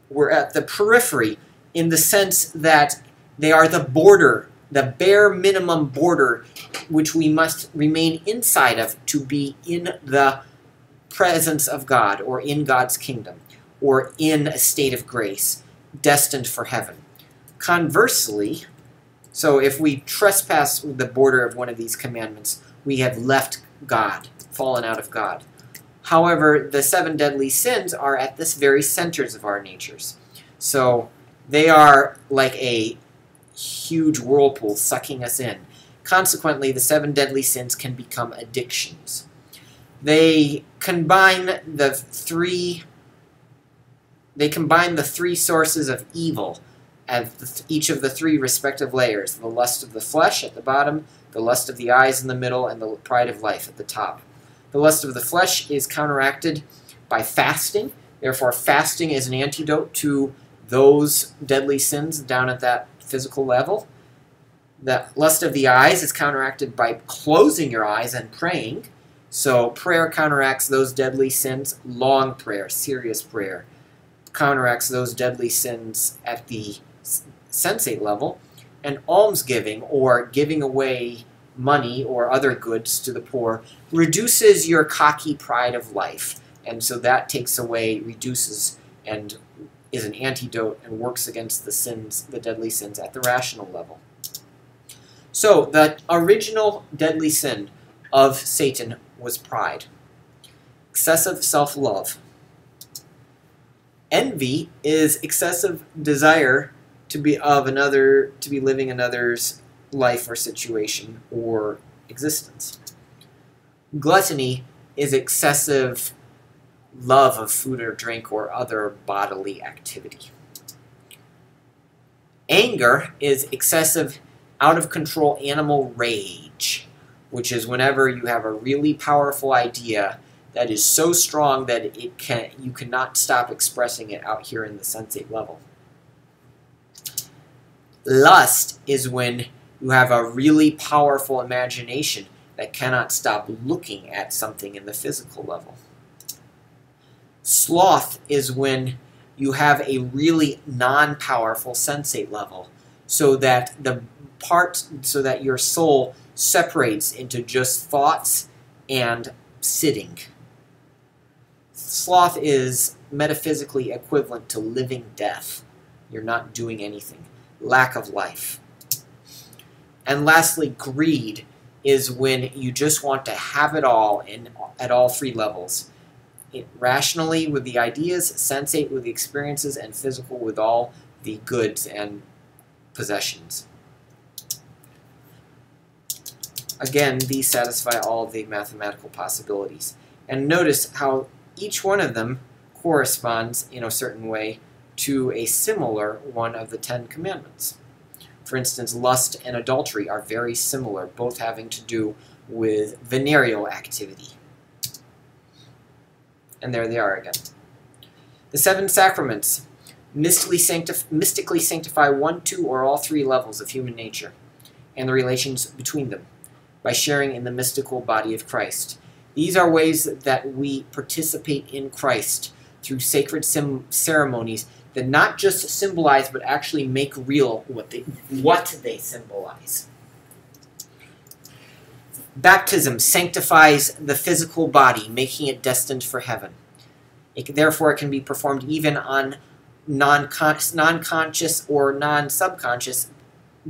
were at the periphery in the sense that they are the border, the bare minimum border, which we must remain inside of to be in the presence of God, or in God's kingdom, or in a state of grace, destined for heaven. Conversely, so if we trespass the border of one of these commandments, we have left God, fallen out of God. However, the seven deadly sins are at this very centers of our natures. So they are like a huge whirlpool sucking us in. Consequently, the seven deadly sins can become addictions. They combine the three they combine the three sources of evil at the, each of the three respective layers, the lust of the flesh at the bottom, the lust of the eyes in the middle, and the pride of life at the top. The lust of the flesh is counteracted by fasting. Therefore, fasting is an antidote to those deadly sins down at that physical level. The lust of the eyes is counteracted by closing your eyes and praying. So prayer counteracts those deadly sins. Long prayer, serious prayer, counteracts those deadly sins at the sensate level. And almsgiving, or giving away money or other goods to the poor, reduces your cocky pride of life. And so that takes away, reduces, and is an antidote and works against the sins, the deadly sins at the rational level. So the original deadly sin of Satan was pride, excessive self-love. Envy is excessive desire to be of another, to be living another's life or situation or existence. Gluttony is excessive love of food or drink or other bodily activity. Anger is excessive, out-of-control animal rage, which is whenever you have a really powerful idea that is so strong that it can you cannot stop expressing it out here in the sensate level. Lust is when you have a really powerful imagination that cannot stop looking at something in the physical level. Sloth is when you have a really non-powerful sensate level, so that the part, so that your soul separates into just thoughts and sitting. Sloth is metaphysically equivalent to living death. You're not doing anything. Lack of life. And lastly, greed is when you just want to have it all in, at all three levels. It, rationally with the ideas, sensate with the experiences, and physical with all the goods and possessions. Again, these satisfy all the mathematical possibilities. And notice how each one of them corresponds in a certain way to a similar one of the Ten Commandments. For instance, lust and adultery are very similar, both having to do with venereal activity. And there they are again. The seven sacraments mystically sanctify, mystically sanctify one, two, or all three levels of human nature and the relations between them by sharing in the mystical body of Christ. These are ways that we participate in Christ through sacred sim ceremonies that not just symbolize, but actually make real what they, what they symbolize. Baptism sanctifies the physical body, making it destined for heaven. It, therefore, it can be performed even on non-conscious non or non-subconscious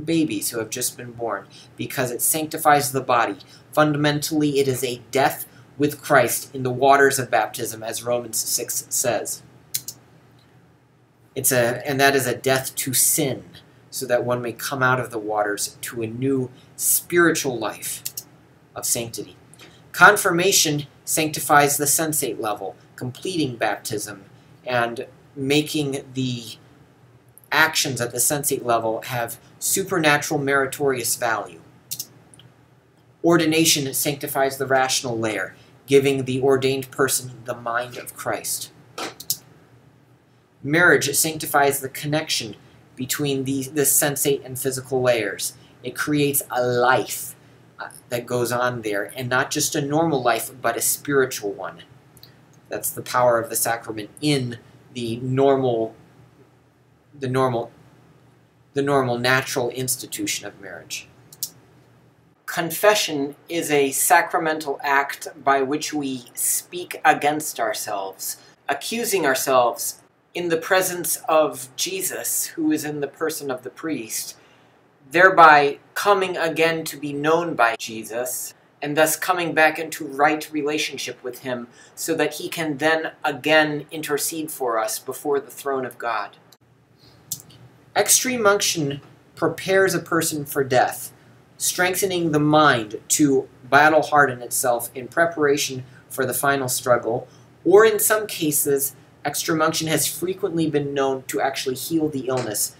babies who have just been born, because it sanctifies the body. Fundamentally, it is a death with Christ in the waters of baptism, as Romans six says. It's a, and that is a death to sin, so that one may come out of the waters to a new spiritual life of sanctity. Confirmation sanctifies the sensate level, completing baptism and making the actions at the sensate level have supernatural meritorious value. Ordination sanctifies the rational layer, giving the ordained person the mind of Christ. Marriage sanctifies the connection between the, the sensate and physical layers. It creates a life uh, that goes on there, and not just a normal life, but a spiritual one. That's the power of the sacrament in the normal, the normal, the normal natural institution of marriage. Confession is a sacramental act by which we speak against ourselves, accusing ourselves in the presence of Jesus, who is in the person of the priest, thereby coming again to be known by Jesus, and thus coming back into right relationship with him, so that he can then again intercede for us before the throne of God. Extreme unction prepares a person for death, strengthening the mind to battle-harden itself in preparation for the final struggle, or in some cases, extreme unction has frequently been known to actually heal the illness,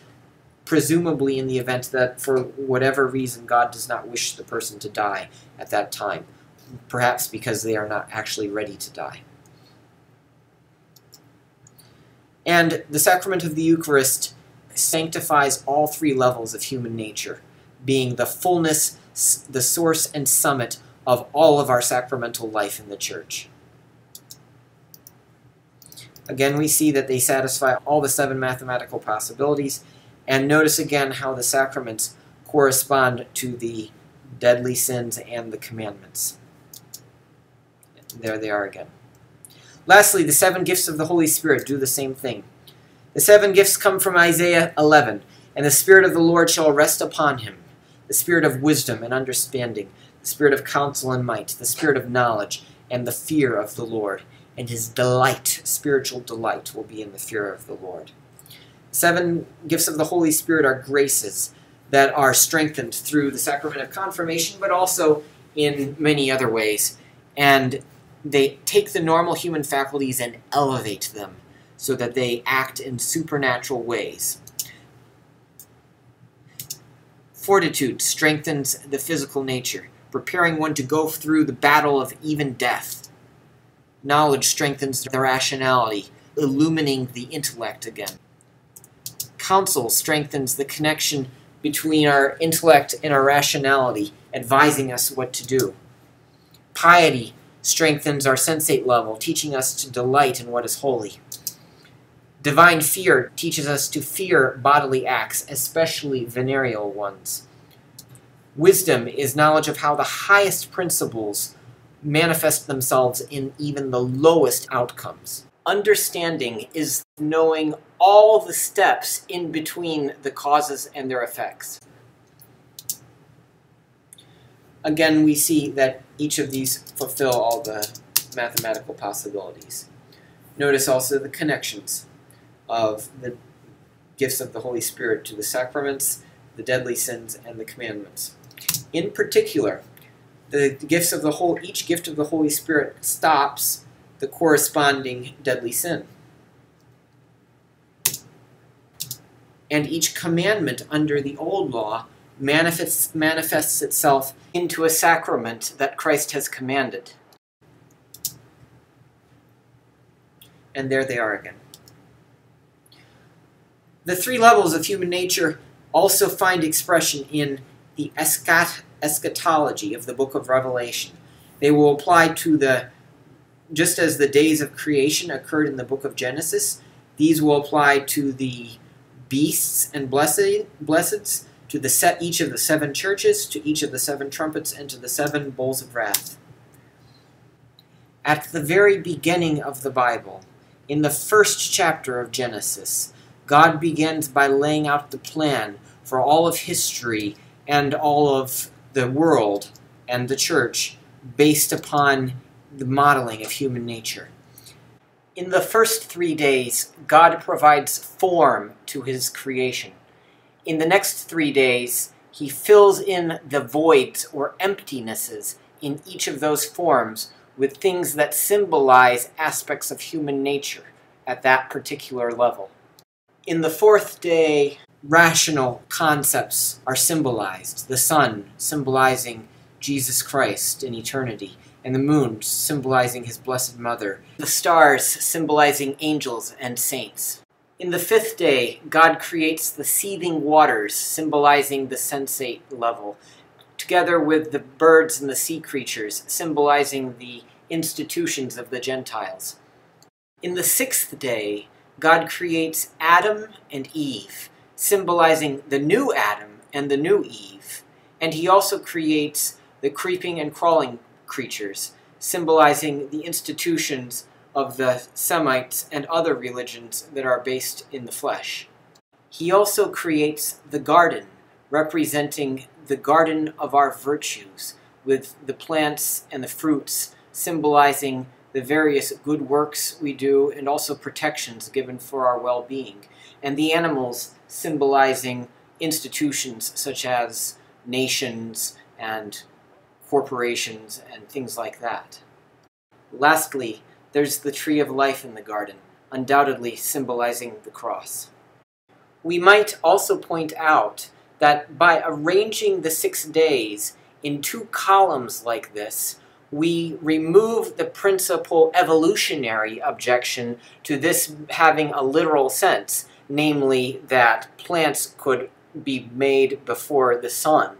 presumably in the event that for whatever reason God does not wish the person to die at that time, perhaps because they are not actually ready to die. And the sacrament of the Eucharist sanctifies all three levels of human nature, being the fullness, the source and summit of all of our sacramental life in the Church. Again, we see that they satisfy all the seven mathematical possibilities, and notice again how the sacraments correspond to the deadly sins and the commandments. There they are again. Lastly, the seven gifts of the Holy Spirit do the same thing. The seven gifts come from Isaiah eleven, and the Spirit of the Lord shall rest upon him, the spirit of wisdom and understanding, the spirit of counsel and might, the spirit of knowledge and the fear of the Lord. And his delight, spiritual delight, will be in the fear of the Lord. Seven gifts of the Holy Spirit are graces that are strengthened through the sacrament of confirmation, but also in many other ways. And they take the normal human faculties and elevate them so that they act in supernatural ways. Fortitude strengthens the physical nature, preparing one to go through the battle of even death. Knowledge strengthens the rationality, illumining the intellect again. Counsel strengthens the connection between our intellect and our rationality, advising us what to do. Piety strengthens our sensate level, teaching us to delight in what is holy. Divine fear teaches us to fear bodily acts, especially venereal ones. Wisdom is knowledge of how the highest principles manifest themselves in even the lowest outcomes. Understanding is knowing all the steps in between the causes and their effects. Again, we see that each of these fulfill all the mathematical possibilities. Notice also the connections of the gifts of the Holy Spirit to the sacraments, the deadly sins, and the commandments. In particular, the gifts of the whole, each gift of the Holy Spirit stops the corresponding deadly sin. And each commandment under the old law manifests, manifests itself into a sacrament that Christ has commanded. And there they are again. The three levels of human nature also find expression in the escat eschatology of the book of Revelation. They will apply to the, just as the days of creation occurred in the book of Genesis, these will apply to the beasts and blessed, blesseds, to the set, each of the seven churches, to each of the seven trumpets, and to the seven bowls of wrath. At the very beginning of the Bible, in the first chapter of Genesis, God begins by laying out the plan for all of history and all of the world and the church based upon the modeling of human nature. In the first three days, God provides form to his creation. In the next three days, he fills in the voids or emptinesses in each of those forms with things that symbolize aspects of human nature at that particular level. In the fourth day, rational concepts are symbolized. The sun symbolizing Jesus Christ in eternity, and the moon symbolizing his Blessed Mother, the stars symbolizing angels and saints. In the fifth day, God creates the seething waters, symbolizing the sensate level, together with the birds and the sea creatures, symbolizing the institutions of the Gentiles. In the sixth day, God creates Adam and Eve, symbolizing the new Adam and the new Eve. And he also creates the creeping and crawling creatures, symbolizing the institutions of the Semites and other religions that are based in the flesh. He also creates the garden, representing the garden of our virtues, with the plants and the fruits symbolizing the various good works we do, and also protections given for our well-being, and the animals symbolizing institutions such as nations and corporations and things like that. Lastly, there's the tree of life in the garden, undoubtedly symbolizing the cross. We might also point out that by arranging the six days in two columns like this, we remove the principal evolutionary objection to this having a literal sense, namely that plants could be made before the sun.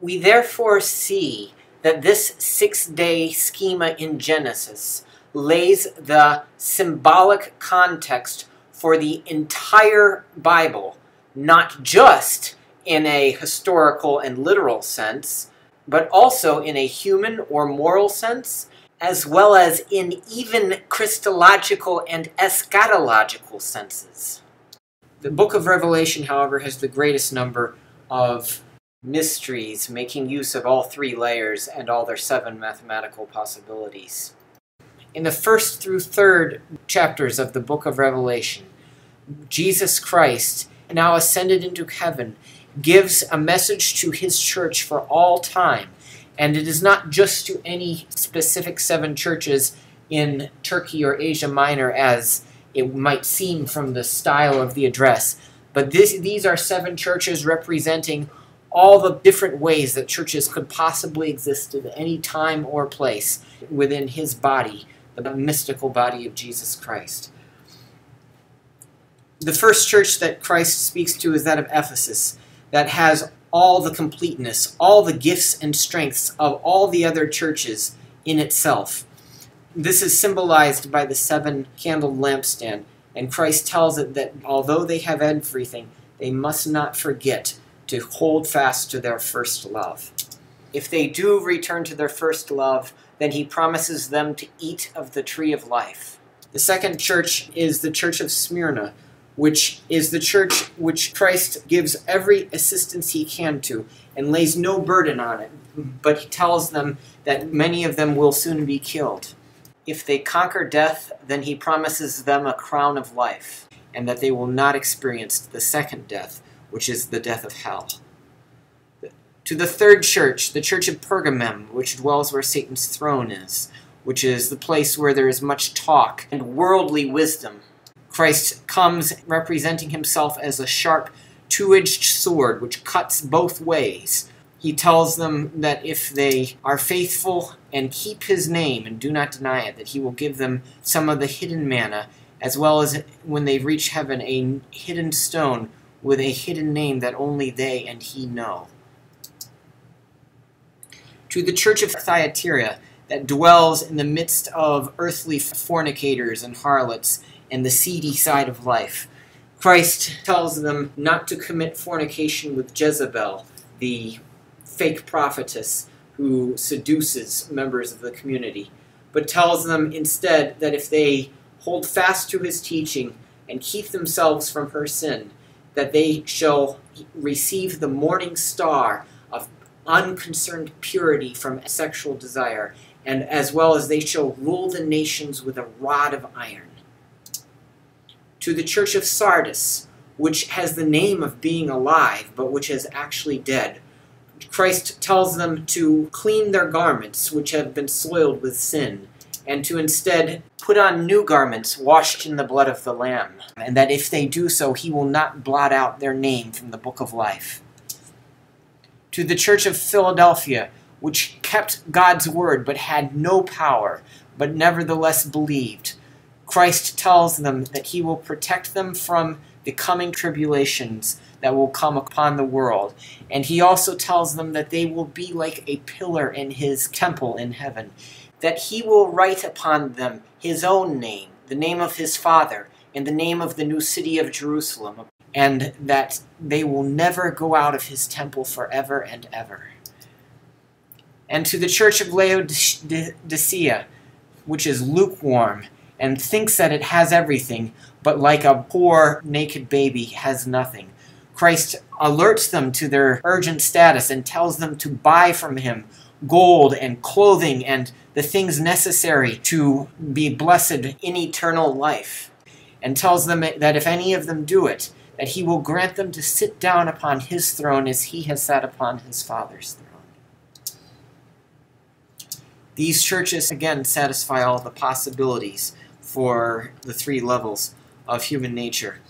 We therefore see that this six-day schema in Genesis lays the symbolic context for the entire Bible, not just in a historical and literal sense, but also in a human or moral sense, as well as in even Christological and eschatological senses. The book of Revelation, however, has the greatest number of mysteries, making use of all three layers and all their seven mathematical possibilities. In the first through third chapters of the book of Revelation, Jesus Christ, now ascended into heaven, gives a message to his church for all time, and it is not just to any specific seven churches in Turkey or Asia Minor, as it might seem from the style of the address, but this, these are seven churches representing all the different ways that churches could possibly exist at any time or place within his body, the mystical body of Jesus Christ. The first church that Christ speaks to is that of Ephesus, that has all the completeness, all the gifts and strengths of all the other churches in itself. This is symbolized by the seven-candled lampstand, and Christ tells it that although they have everything, they must not forget to hold fast to their first love. If they do return to their first love, then he promises them to eat of the tree of life. The second church is the church of Smyrna, which is the church which Christ gives every assistance he can to and lays no burden on it, but he tells them that many of them will soon be killed. If they conquer death, then he promises them a crown of life, and that they will not experience the second death, which is the death of hell. To the third church, the church of Pergamum, which dwells where Satan's throne is, which is the place where there is much talk and worldly wisdom, Christ comes representing himself as a sharp two-edged sword which cuts both ways. He tells them that if they are faithful and keep his name and do not deny it, that he will give them some of the hidden manna, as well as when they reach heaven, a hidden stone with a hidden name that only they and he know. To the church of Thyatira, that dwells in the midst of earthly fornicators and harlots, and the seedy side of life, Christ tells them not to commit fornication with Jezebel, the fake prophetess who seduces members of the community, but tells them instead that if they hold fast to his teaching and keep themselves from her sin, that they shall receive the morning star of unconcerned purity from sexual desire, and as well as they shall rule the nations with a rod of iron. To the church of Sardis, which has the name of being alive, but which is actually dead, Christ tells them to clean their garments, which have been soiled with sin, and to instead put on new garments washed in the blood of the Lamb, and that if they do so, he will not blot out their name from the book of life. To the church of Philadelphia, which kept God's word, but had no power, but nevertheless believed, Christ tells them that he will protect them from the coming tribulations that will come upon the world. And he also tells them that they will be like a pillar in his temple in heaven, that he will write upon them his own name, the name of his Father, and the name of the new city of Jerusalem, and that they will never go out of his temple forever and ever. And to the church of Laodicea, which is lukewarm, and thinks that it has everything, but like a poor naked baby has nothing, Christ alerts them to their urgent status and tells them to buy from him gold and clothing and the things necessary to be blessed in eternal life, and tells them that if any of them do it, that he will grant them to sit down upon his throne as he has sat upon his Father's throne. These churches, again, satisfy all the possibilities for the three levels of human nature.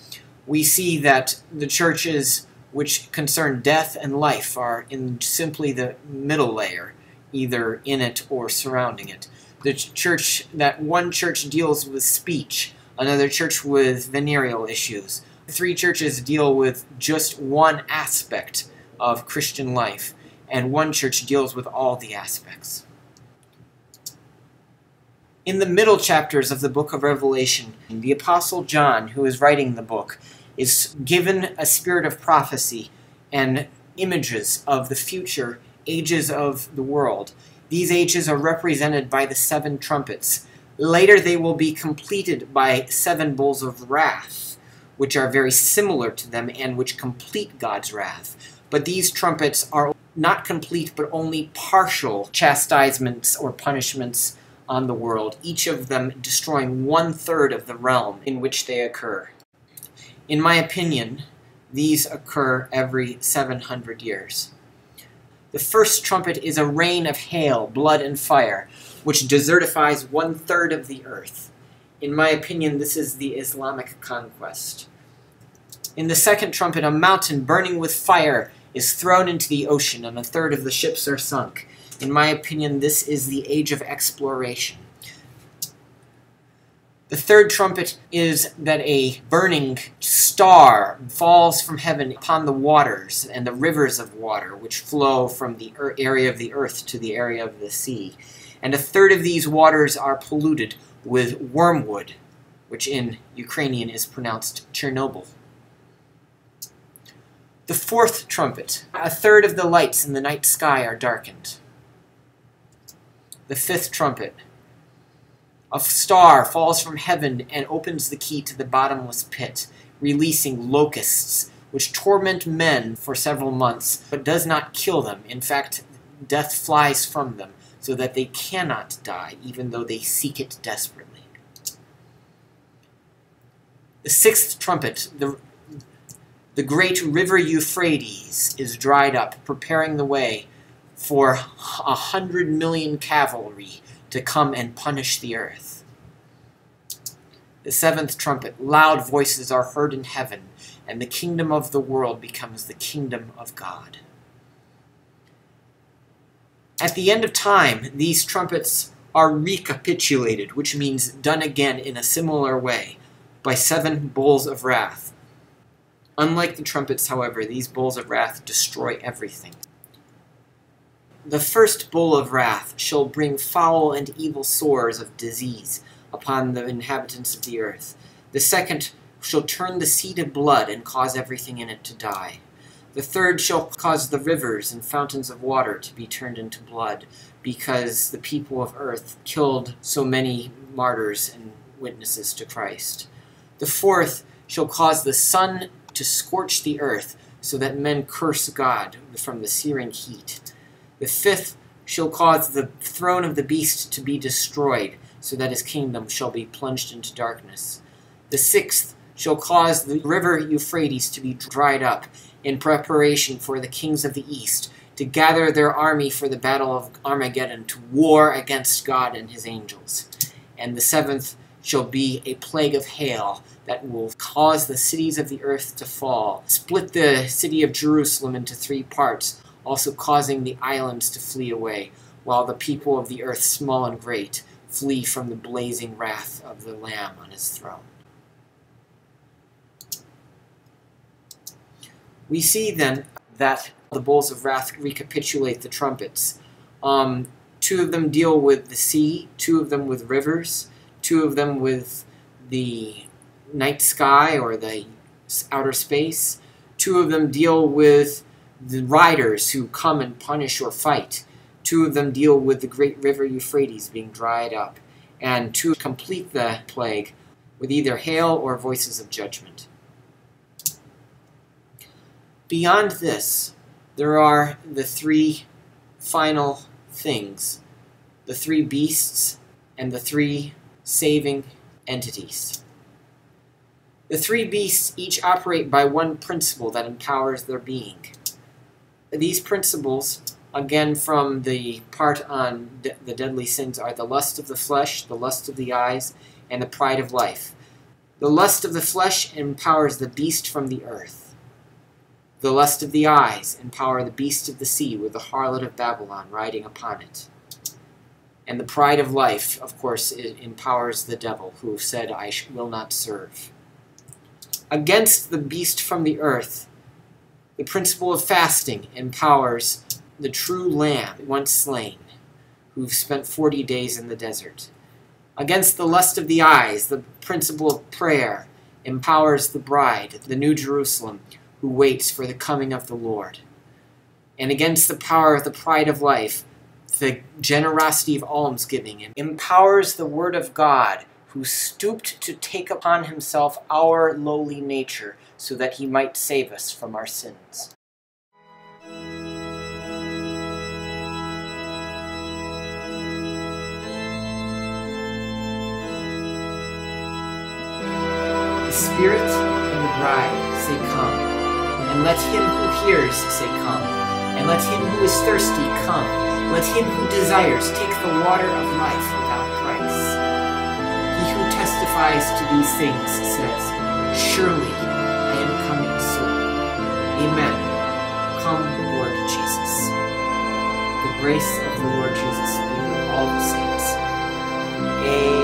We see that the churches which concern death and life are in simply the middle layer, either in it or surrounding it. The church, that one church deals with speech, another church with venereal issues. Three churches deal with just one aspect of Christian life, and one church deals with all the aspects. In the middle chapters of the book of Revelation, the Apostle John, who is writing the book, is given a spirit of prophecy and images of the future ages of the world. These ages are represented by the seven trumpets. Later they will be completed by seven bowls of wrath, which are very similar to them and which complete God's wrath. But these trumpets are not complete, but only partial chastisements or punishments on the world, each of them destroying one-third of the realm in which they occur. In my opinion, these occur every seven hundred years. The first trumpet is a rain of hail, blood, and fire, which desertifies one-third of the earth. In my opinion, this is the Islamic conquest. In the second trumpet, a mountain burning with fire is thrown into the ocean, and a third of the ships are sunk. In my opinion, this is the age of exploration. The third trumpet is that a burning star falls from heaven upon the waters and the rivers of water, which flow from the er- area of the earth to the area of the sea. And a third of these waters are polluted with wormwood, which in Ukrainian is pronounced Chernobyl. The fourth trumpet, a third of the lights in the night sky are darkened. The fifth trumpet, a star falls from heaven and opens the key to the bottomless pit, releasing locusts, which torment men for several months, but does not kill them. In fact, death flies from them, so that they cannot die, even though they seek it desperately. The sixth trumpet, the The great river Euphrates is dried up, preparing the way for a hundred million cavalry to come and punish the earth. The seventh trumpet, loud voices are heard in heaven, and the kingdom of the world becomes the kingdom of God. At the end of time, these trumpets are recapitulated, which means done again in a similar way, by seven bowls of wrath. Unlike the trumpets, however, these bowls of wrath destroy everything. The first bowl of wrath shall bring foul and evil sores of disease upon the inhabitants of the earth. The second shall turn the sea to blood and cause everything in it to die. The third shall cause the rivers and fountains of water to be turned into blood, because the people of earth killed so many martyrs and witnesses to Christ. The fourth shall cause the sun to scorch the earth, so that men curse God from the searing heat. The fifth shall cause the throne of the beast to be destroyed, so that his kingdom shall be plunged into darkness. The sixth shall cause the river Euphrates to be dried up, in preparation for the kings of the east to gather their army for the battle of Armageddon, to war against God and his angels. And the seventh shall be a plague of hail, that will cause the cities of the earth to fall, split the city of Jerusalem into three parts, also causing the islands to flee away, while the people of the earth, small and great, flee from the blazing wrath of the Lamb on his throne. We see, then, that the bowls of wrath recapitulate the trumpets. Um, two of them deal with the sea, two of them with rivers, two of them with the night sky or the outer space. Two of them deal with the riders who come and punish or fight. Two of them deal with the great river Euphrates being dried up. And two complete the plague with either hail or voices of judgment. Beyond this, there are the three final things, the three beasts and the three saving entities. The three beasts each operate by one principle that empowers their being. These principles, again from the part on de the deadly sins, are the lust of the flesh, the lust of the eyes, and the pride of life. The lust of the flesh empowers the beast from the earth. The lust of the eyes empower the beast of the sea with the harlot of Babylon riding upon it. And the pride of life, of course, it empowers the devil, who said, "I will not serve." Against the beast from the earth, the principle of fasting empowers the true lamb once slain, who've spent forty days in the desert. Against the lust of the eyes, the principle of prayer empowers the bride, the new Jerusalem, who waits for the coming of the Lord. And against the power of the pride of life, the generosity of almsgiving empowers the word of God, who stooped to take upon himself our lowly nature so that he might save us from our sins. Spirit and the bride say, come. And let him who hears say, come. And let him who is thirsty come. Let him who desires take the water of life without price. He who testifies to these things says, surely I am coming soon. Amen. Come, Lord Jesus. The grace of the Lord Jesus be with all the saints. Amen.